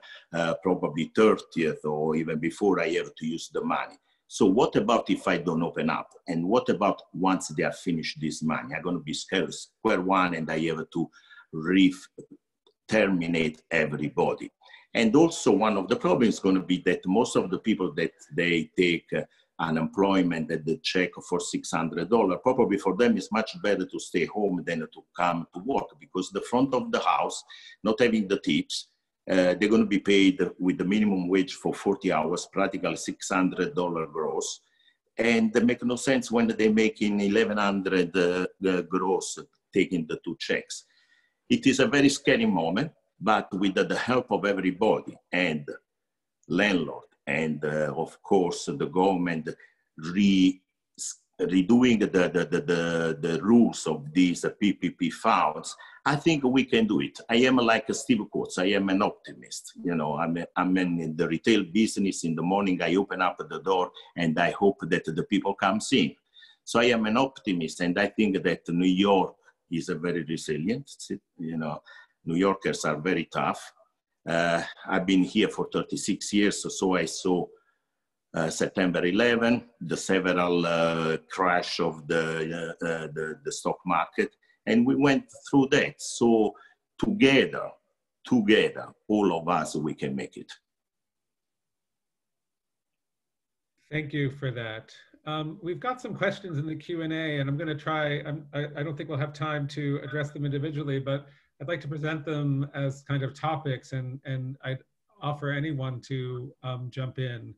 probably thirtieth, or even before I have to use the money. So what about if I don't open up? And what about once they have finished this money? I'm gonna be scared, square one, and I have to re-terminate everybody. And also one of the problems is gonna be that most of the people that they take uh, unemployment at the check for six hundred dollars, probably for them it's much better to stay home than to come to work, because the front of the house, not having the tips, uh, they're gonna be paid with the minimum wage for forty hours, practically six hundred dollars gross. And they make no sense when they make in eleven hundred uh, the gross, taking the two checks. It is a very scary moment, but with the help of everybody and landlord, and uh, of course, the government re redoing the, the, the, the, the rules of these P P P funds, I think we can do it. I am like Steve Corto, I am an optimist. You know, I'm, a, I'm in the retail business. In the morning, I open up the door and I hope that the people come in. So I am an optimist, and I think that New York is a very resilient, you know, New Yorkers are very tough. Uh, I've been here for thirty-six years, so, so I saw uh, September eleventh, the several uh, crash of the, uh, uh, the, the stock market, and we went through that. So together, together, all of us, we can make it. Thank you for that. Um, we've got some questions in the Q and A, and I'm going to try, I'm, I, I don't think we'll have time to address them individually, but I'd like to present them as kind of topics, and, and I'd offer anyone to um, jump in.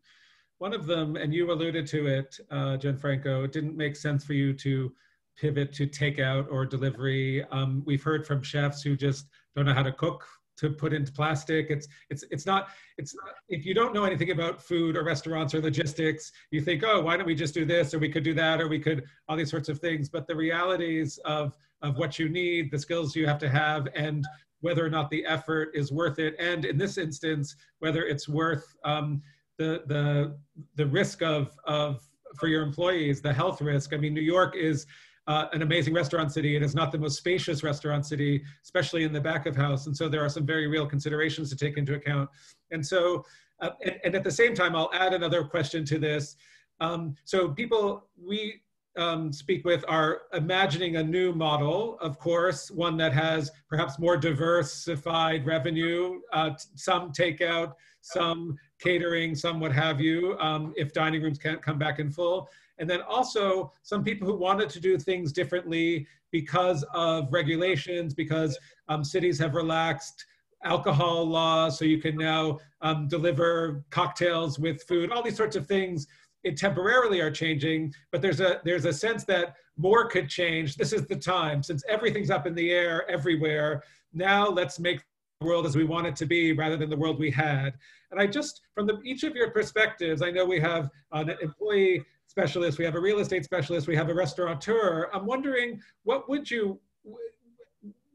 One of them, and you alluded to it, uh, Gianfranco, it didn't make sense for you to pivot to takeout or delivery. Um, we've heard from chefs who just don't know how to cook to put into plastic. It's, it's, it's not, it's not, if you don't know anything about food or restaurants or logistics, you think, oh, why don't we just do this, or we could do that, or we could, all these sorts of things. But the realities of of what you need, the skills you have to have, and whether or not the effort is worth it. And in this instance, whether it's worth um, the, the, the risk of, of, for your employees, the health risk. I mean, New York is uh, an amazing restaurant city, and it's not the most spacious restaurant city, especially in the back of house. And so there are some very real considerations to take into account. And so, uh, and, and at the same time, I'll add another question to this. Um, so people we um, speak with are imagining a new model, of course, one that has perhaps more diversified revenue, uh, some takeout, some catering, some what have you, um, if dining rooms can't come back in full. And then also some people who wanted to do things differently because of regulations, because um, cities have relaxed alcohol laws, so you can now um, deliver cocktails with food, all these sorts of things. It temporarily are changing, but there's a, there's a sense that more could change. This is the time, since everything's up in the air everywhere. Now let's make the world as we want it to be rather than the world we had. And I just, from the, each of your perspectives, I know we have an employee specialist, we have a real estate specialist, we have a restaurateur. I'm wondering, what would you,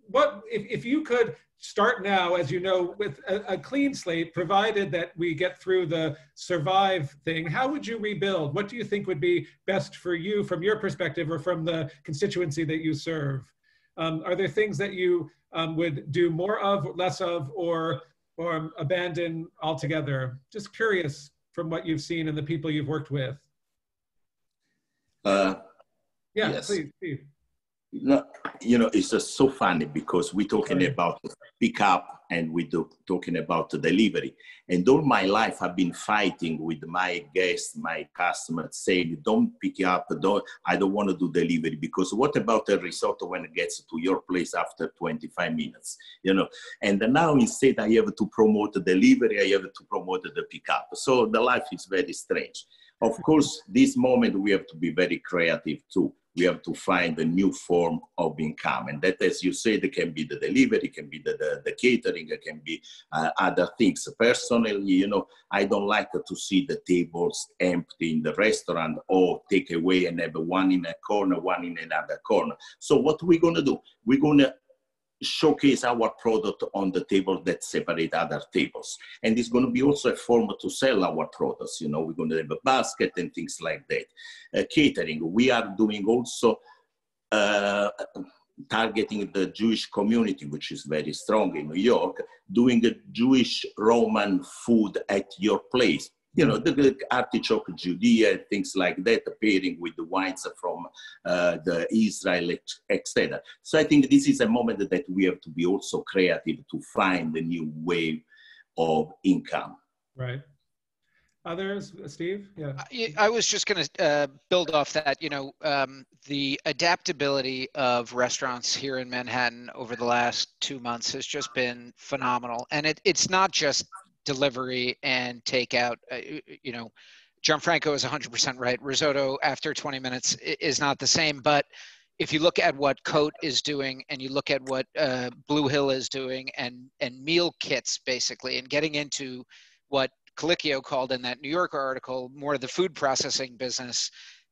what, if, if you could start now, as you know, with a, a clean slate, provided that we get through the survive thing, how would you rebuild? What do you think would be best for you from your perspective or from the constituency that you serve? Um, are there things that you um, would do more of, less of, or, or abandon altogether? Just curious from what you've seen and the people you've worked with. Uh, yeah, yes. please, please. No, you know, it's just so funny because we're talking about pickup and we're talking about delivery. And all my life, I've been fighting with my guests, my customers, saying, don't pick up, don't, I don't want to do delivery, because what about a risotto when it gets to your place after twenty-five minutes, you know? And now instead, I have to promote the delivery, I have to promote the pickup. So the life is very strange. Of course, this moment, we have to be very creative too. We have to find a new form of income. And that, as you said, can be the delivery, can be the, the, the catering, it can be uh, other things. Personally, you know, I don't like to see the tables empty in the restaurant or take away and have one in a corner, one in another corner. So what we're gonna do? We're gonna showcase our product on the table that separate other tables. And it's going to be also a form to sell our products. You know, we're going to have a basket and things like that. Uh, catering, we are doing also uh, targeting the Jewish community, which is very strong in New York, doing a Jewish Roman food at your place. You know, the artichoke Judea, things like that, pairing with the wines from uh, the Israel, et cetera. So I think this is a moment that we have to be also creative to find a new way of income. Right. Others, Steve? Yeah. I, I was just going to uh, build off that, you know, um, the adaptability of restaurants here in Manhattan over the last two months has just been phenomenal. And it, it's not just delivery and takeout. Uh, you know, Gianfranco is one hundred percent right. Risotto after twenty minutes is not the same. But if you look at what Coat is doing and you look at what uh, Blue Hill is doing and, and meal kits, basically, and getting into what Colicchio called in that New Yorker article, more the food processing business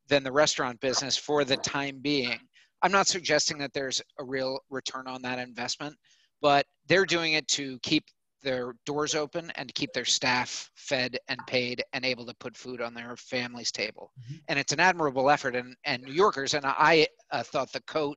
than the restaurant business for the time being. I'm not suggesting that there's a real return on that investment, but they're doing it to keep their doors open and to keep their staff fed and paid and able to put food on their family's table. Mm-hmm. And it's an admirable effort, and, and New Yorkers, and I uh, thought the Coat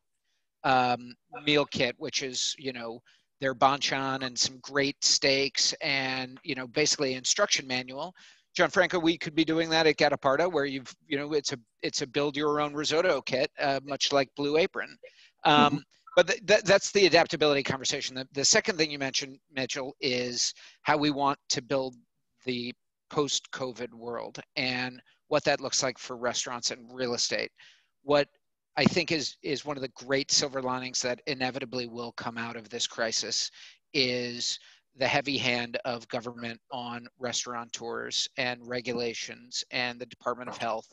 um, meal kit, which is, you know, their banchan and some great steaks and, you know, basically instruction manual. Gianfranco, we could be doing that at Gattopardo, where you've, you know, it's a, it's a build your own risotto kit, uh, much like Blue Apron. Um, mm-hmm. But th th that's the adaptability conversation. The, the second thing you mentioned, Mitchell, is how we want to build the post-COVID world and what that looks like for restaurants and real estate. What I think is, is one of the great silver linings that inevitably will come out of this crisis is the heavy hand of government on restaurateurs and regulations and the Department of Health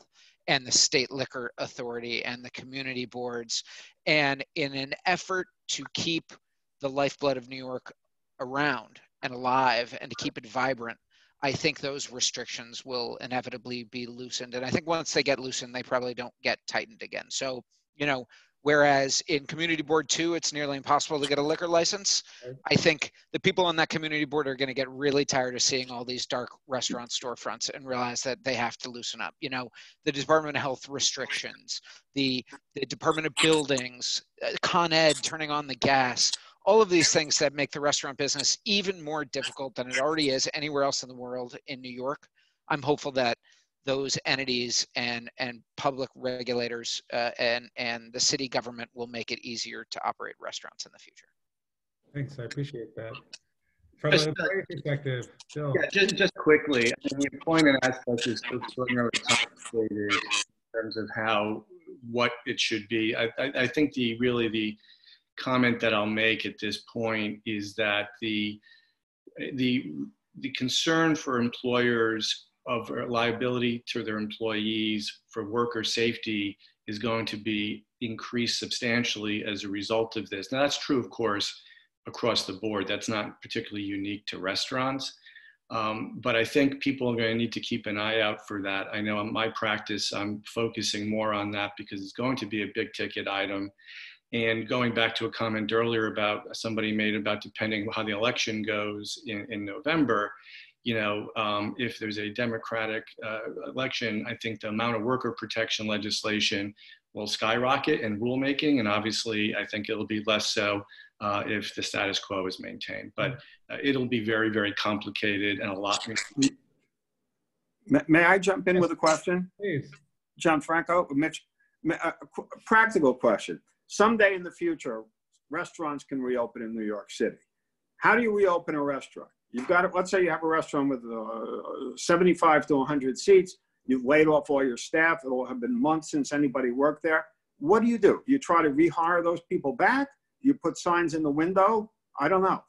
and the state liquor authority and the community boards. And in an effort to keep the lifeblood of New York around and alive and to keep it vibrant, I think those restrictions will inevitably be loosened. And I think once they get loosened, they probably don't get tightened again. So, you know, Whereas in Community Board two, it's nearly impossible to get a liquor license. I think the people on that Community Board are going to get really tired of seeing all these dark restaurant storefronts and realize that they have to loosen up. You know, the Department of Health restrictions, the, the Department of Buildings, Con Ed turning on the gas, all of these things that make the restaurant business even more difficult than it already is anywhere else in the world. In New York, I'm hopeful that those entities and, and public regulators uh, and, and the city government will make it easier to operate restaurants in the future. Thanks, I appreciate that. From just, a uh, perspective, Jill. Yeah, just, just quickly, I mean, the employment aspect is extraordinarily complicated in terms of how, what it should be. I, I, I think the really the comment that I'll make at this point is that the, the, the concern for employers of liability to their employees for worker safety is going to be increased substantially as a result of this. Now that's true, of course, across the board. That's not particularly unique to restaurants, um, but I think people are going to need to keep an eye out for that. I know in my practice, I'm focusing more on that because it's going to be a big ticket item. And going back to a comment earlier about somebody made about depending how the election goes in, in November, you know, um, if there's a Democratic uh, election, I think the amount of worker protection legislation will skyrocket in rulemaking. And obviously, I think it'll be less so uh, if the status quo is maintained. But uh, it'll be very, very complicated and a lot. May, may I jump in with a question? Please. Gianfranco, Mitch, a practical question. Someday in the future, restaurants can reopen in New York City. How do you reopen a restaurant? You've got, let's say you have a restaurant with uh, seventy-five to one hundred seats. You've laid off all your staff. It'll have been months since anybody worked there. What do you do? You try to rehire those people back? You put signs in the window? I don't know.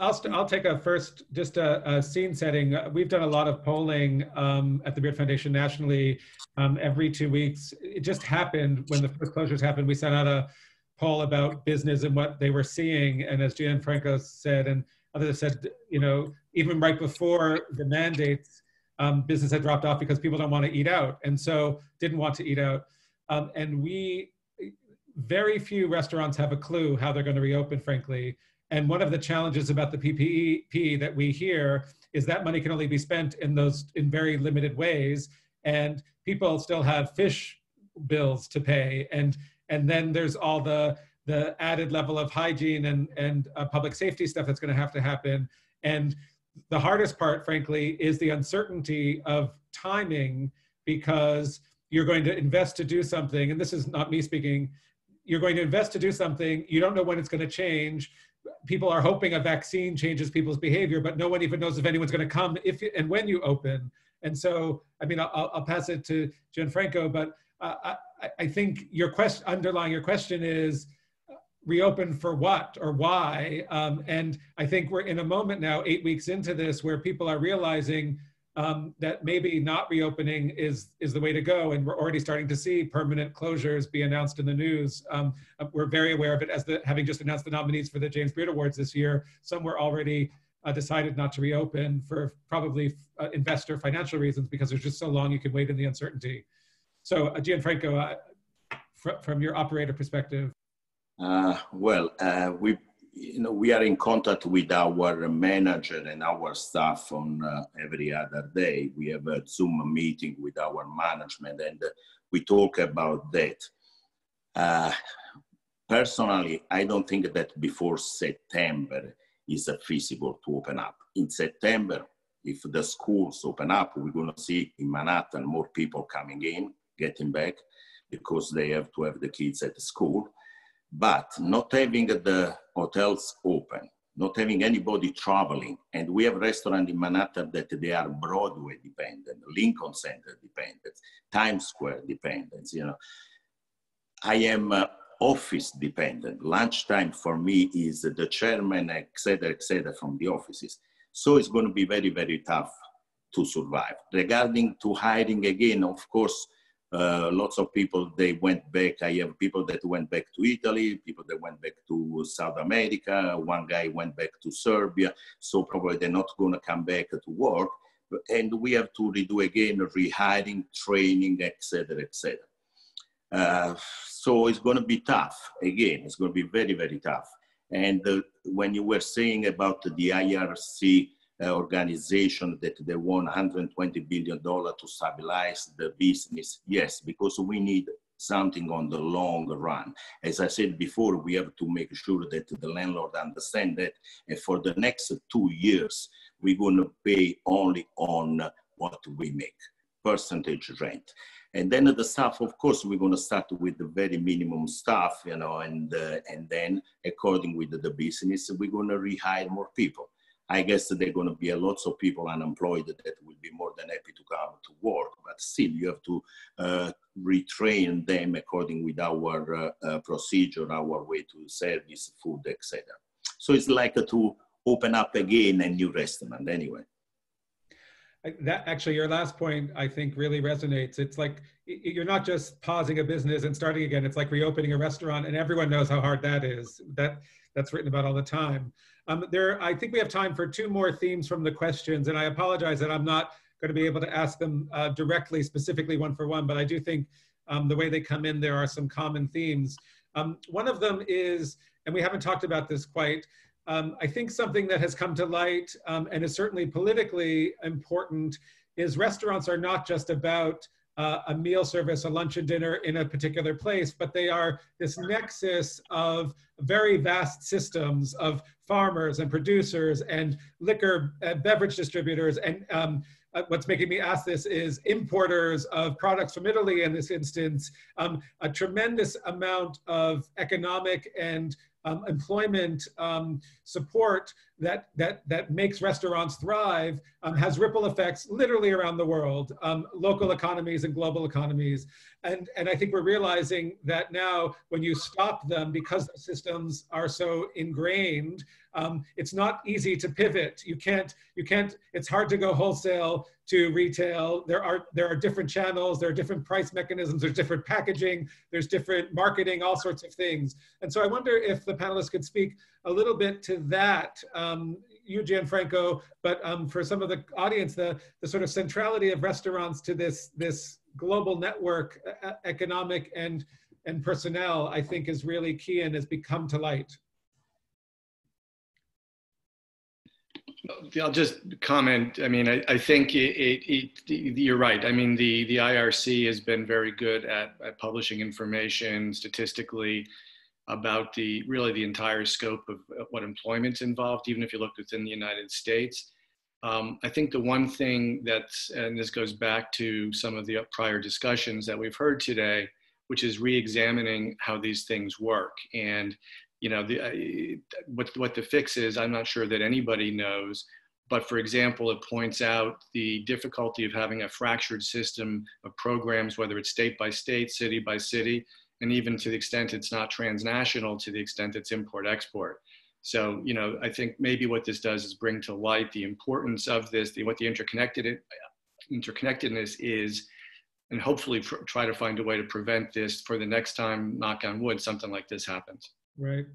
I'll, I'll take a first, just a, a scene setting. We've done a lot of polling um, at the Beard Foundation nationally um, every two weeks. It just happened when the first closures happened. We sent out a poll about business and what they were seeing. And as Gianfranco said, and others said, you know, even right before the mandates, um, business had dropped off because people don't want to eat out. And so didn't want to eat out. Um, and we, very few restaurants have a clue how they're going to reopen, frankly. And one of the challenges about the P P P that we hear is that money can only be spent in those, in very limited ways. And people still have fish bills to pay. And And then there's all the, the added level of hygiene and, and uh, public safety stuff that's gonna have to happen. And the hardest part, frankly, is the uncertainty of timing, because you're going to invest to do something, and this is not me speaking, you're going to invest to do something, you don't know when it's gonna change. People are hoping a vaccine changes people's behavior, but no one even knows if anyone's gonna come if and when you open. And so, I mean, I'll, I'll pass it to Gianfranco, but uh, I, I think your question, underlying your question is uh, reopen for what or why? Um, and I think we're in a moment now, eight weeks into this, where people are realizing um, that maybe not reopening is, is the way to go. And we're already starting to see permanent closures be announced in the news. Um, we're very aware of it as the, having just announced the nominees for the James Beard Awards this year, some were already Uh, decided not to reopen for probably uh, investor financial reasons, because there's just so long you can wait in the uncertainty. So uh, Gianfranco, uh, fr from your operator perspective. Uh, well, uh, we, you know, we are in contact with our manager and our staff on uh, every other day. We have a Zoom meeting with our management and uh, we talk about that. Uh, personally, I don't think that before September, is feasible to open up. In September, if the schools open up, we're gonna see in Manhattan more people coming in, getting back, because they have to have the kids at the school. But not having the hotels open, not having anybody traveling, and we have restaurants in Manhattan that they are Broadway dependent, Lincoln Center dependent, Times Square dependent, you know. I am, uh, office dependent. Lunchtime for me is the chairman, et cetera, et cetera, from the offices. So it's going to be very, very tough to survive. Regarding to hiring again, of course, uh, lots of people, they went back. I have people that went back to Italy, people that went back to South America. One guy went back to Serbia. So probably they're not going to come back to work. And we have to redo again, rehiring, training, et cetera, et cetera. Uh, so it's going to be tough. Again, it's going to be very, very tough. And uh, when you were saying about the I R C uh, organization that they won one hundred twenty billion dollars to stabilize the business, yes, because we need something on the long run. As I said before, we have to make sure that the landlord understands that. And for the next two years, we're going to pay only on what we make, percentage rent. And then the staff, of course, we're going to start with the very minimum staff, you know, and, uh, and then according with the business, we're going to rehire more people. I guess there are going to be a lots of people unemployed that will be more than happy to come to work, but still you have to uh, retrain them according with our uh, uh, procedure, our way to service, food, et cetera. So it's like a, to open up again a new restaurant anyway. That actually, your last point, I think, really resonates. It's like you're not just pausing a business and starting again. It's like reopening a restaurant, and everyone knows how hard that is. That that's written about all the time. Um, there, I think we have time for two more themes from the questions, and I apologize that I'm not going to be able to ask them uh, directly, specifically one for one. But I do think um, the way they come in, there are some common themes. Um, one of them is, and we haven't talked about this quite. Um, I think something that has come to light um, and is certainly politically important is restaurants are not just about uh, a meal service, a lunch and dinner in a particular place, but they are this nexus of very vast systems of farmers and producers and liquor uh, beverage distributors. And um, uh, what's making me ask this is importers of products from Italy in this instance, um, a tremendous amount of economic and Um, employment um, support that, that, that makes restaurants thrive um, has ripple effects literally around the world, um, local economies and global economies. And, and I think we're realizing that now when you stop them, because the systems are so ingrained, um, it's not easy to pivot. You can't, you can't, it's hard to go wholesale to retail. There are, there are different channels, there are different price mechanisms, there's different packaging, there's different marketing, all sorts of things. And so I wonder if the panelists could speak a little bit to that, um, you, Gianfranco, but um, for some of the audience, the, the sort of centrality of restaurants to this, this global network, uh, economic and, and personnel, I think is really key and has become to light. I'll just comment. I mean, I, I think it, it, it, you're right. I mean, the, the I R C has been very good at, at publishing information statistically about the really the entire scope of what employment's involved, even if you look within the United States. Um, I think the one thing that's, and this goes back to some of the prior discussions that we've heard today, which is re-examining how these things work. And you know, the, uh, what, what the fix is, I'm not sure that anybody knows, but for example, it points out the difficulty of having a fractured system of programs, whether it's state by state, city by city, and even to the extent it's not transnational, to the extent it's import-export. So, you know, I think maybe what this does is bring to light the importance of this, the, what the interconnected, interconnectedness is, and hopefully try to find a way to prevent this for the next time, knock on wood, something like this happens. Right.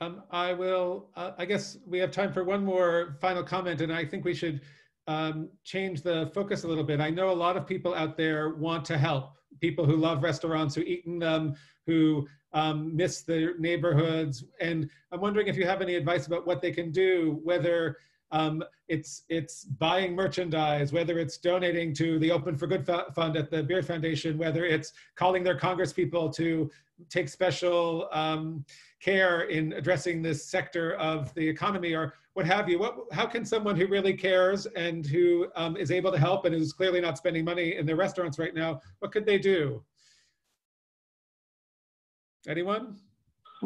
Um, I will, uh, I guess we have time for one more final comment, and I think we should um, change the focus a little bit. I know a lot of people out there want to help, people who love restaurants, who eat in them, who um, miss their neighborhoods. And I'm wondering if you have any advice about what they can do, whether Um, it's, it's buying merchandise, whether it's donating to the Open for Good Fund at the Beard Foundation, whether it's calling their congresspeople to take special um, care in addressing this sector of the economy or what have you. What, how can someone who really cares and who um, is able to help and who's clearly not spending money in their restaurants right now, what could they do? Anyone?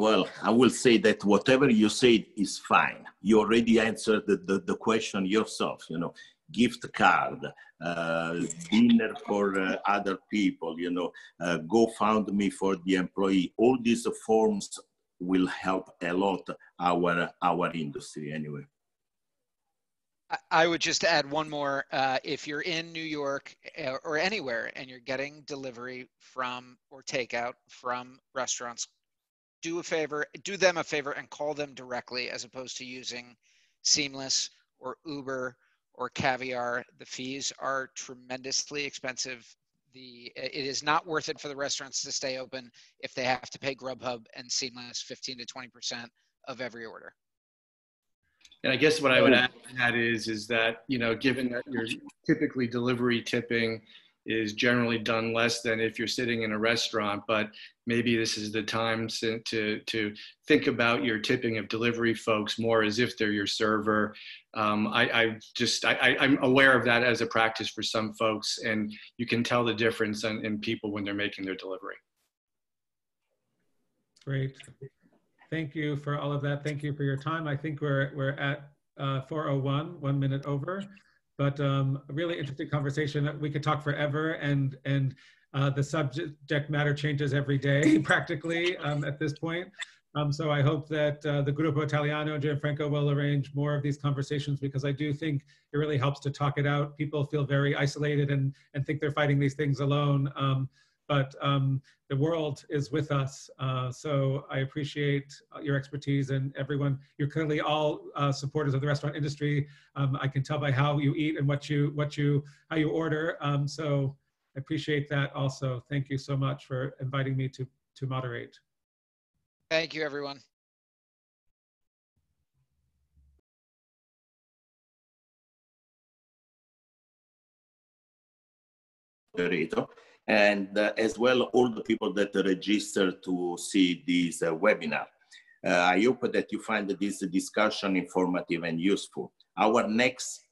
Well, I will say that whatever you said is fine. You already answered the, the, the question yourself, you know, gift card, uh, dinner for uh, other people, you know, uh, GoFundMe for the employee. All these forms will help a lot our, our industry anyway. I would just add one more. Uh, if you're in New York or anywhere and you're getting delivery from or takeout from restaurants, do a favor, do them a favor and call them directly as opposed to using Seamless or Uber or Caviar. The fees are tremendously expensive. the it is not worth it for the restaurants to stay open if they have to pay Grubhub and Seamless fifteen to twenty percent of every order. And I guess what I would add to that is, is that, you know, given that you're typically delivery tipping is generally done less than if you're sitting in a restaurant, but maybe this is the time to, to think about your tipping of delivery folks more as if they're your server. Um, I, I just, I, I, I'm aware of that as a practice for some folks, and you can tell the difference in, in people when they're making their delivery. Great. Thank you for all of that. Thank you for your time. I think we're, we're at uh, four oh one, one minute over. But um, a really interesting conversation that we could talk forever, and and uh, the subject matter changes every day practically um, at this point. Um, so I hope that uh, the Gruppo Italiano, Gianfranco, will arrange more of these conversations, because I do think it really helps to talk it out. People feel very isolated and, and think they're fighting these things alone, um, but um, the world is with us. Uh, so I appreciate your expertise, and everyone, you're clearly all uh, supporters of the restaurant industry. Um, I can tell by how you eat and what you, what you, how you order. Um, so I appreciate that also. Thank you so much for inviting me to, to moderate. Thank you, everyone. And uh, as well, all the people that registered to see this uh, webinar. Uh, I hope that you find this discussion informative and useful. Our next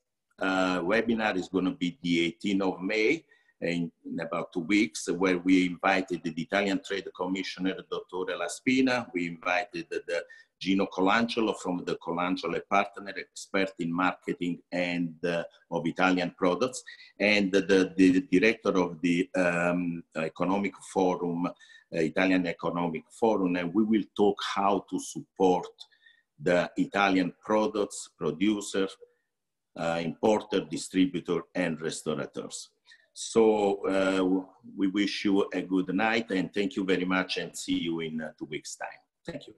uh, webinar is going to be the eighteenth of May, in, in about two weeks, where we invited the Italian Trade Commissioner, Doctor Laspina. We invited the, the Gino Colangelo from the Colangelo Partner, expert in marketing and uh, of Italian products, and the, the director of the um, Economic Forum, uh, Italian Economic Forum, and we will talk how to support the Italian products, producer, uh, importer, distributor, and restaurateurs. So uh, we wish you a good night, and thank you very much, and see you in uh, two weeks' time. Thank you.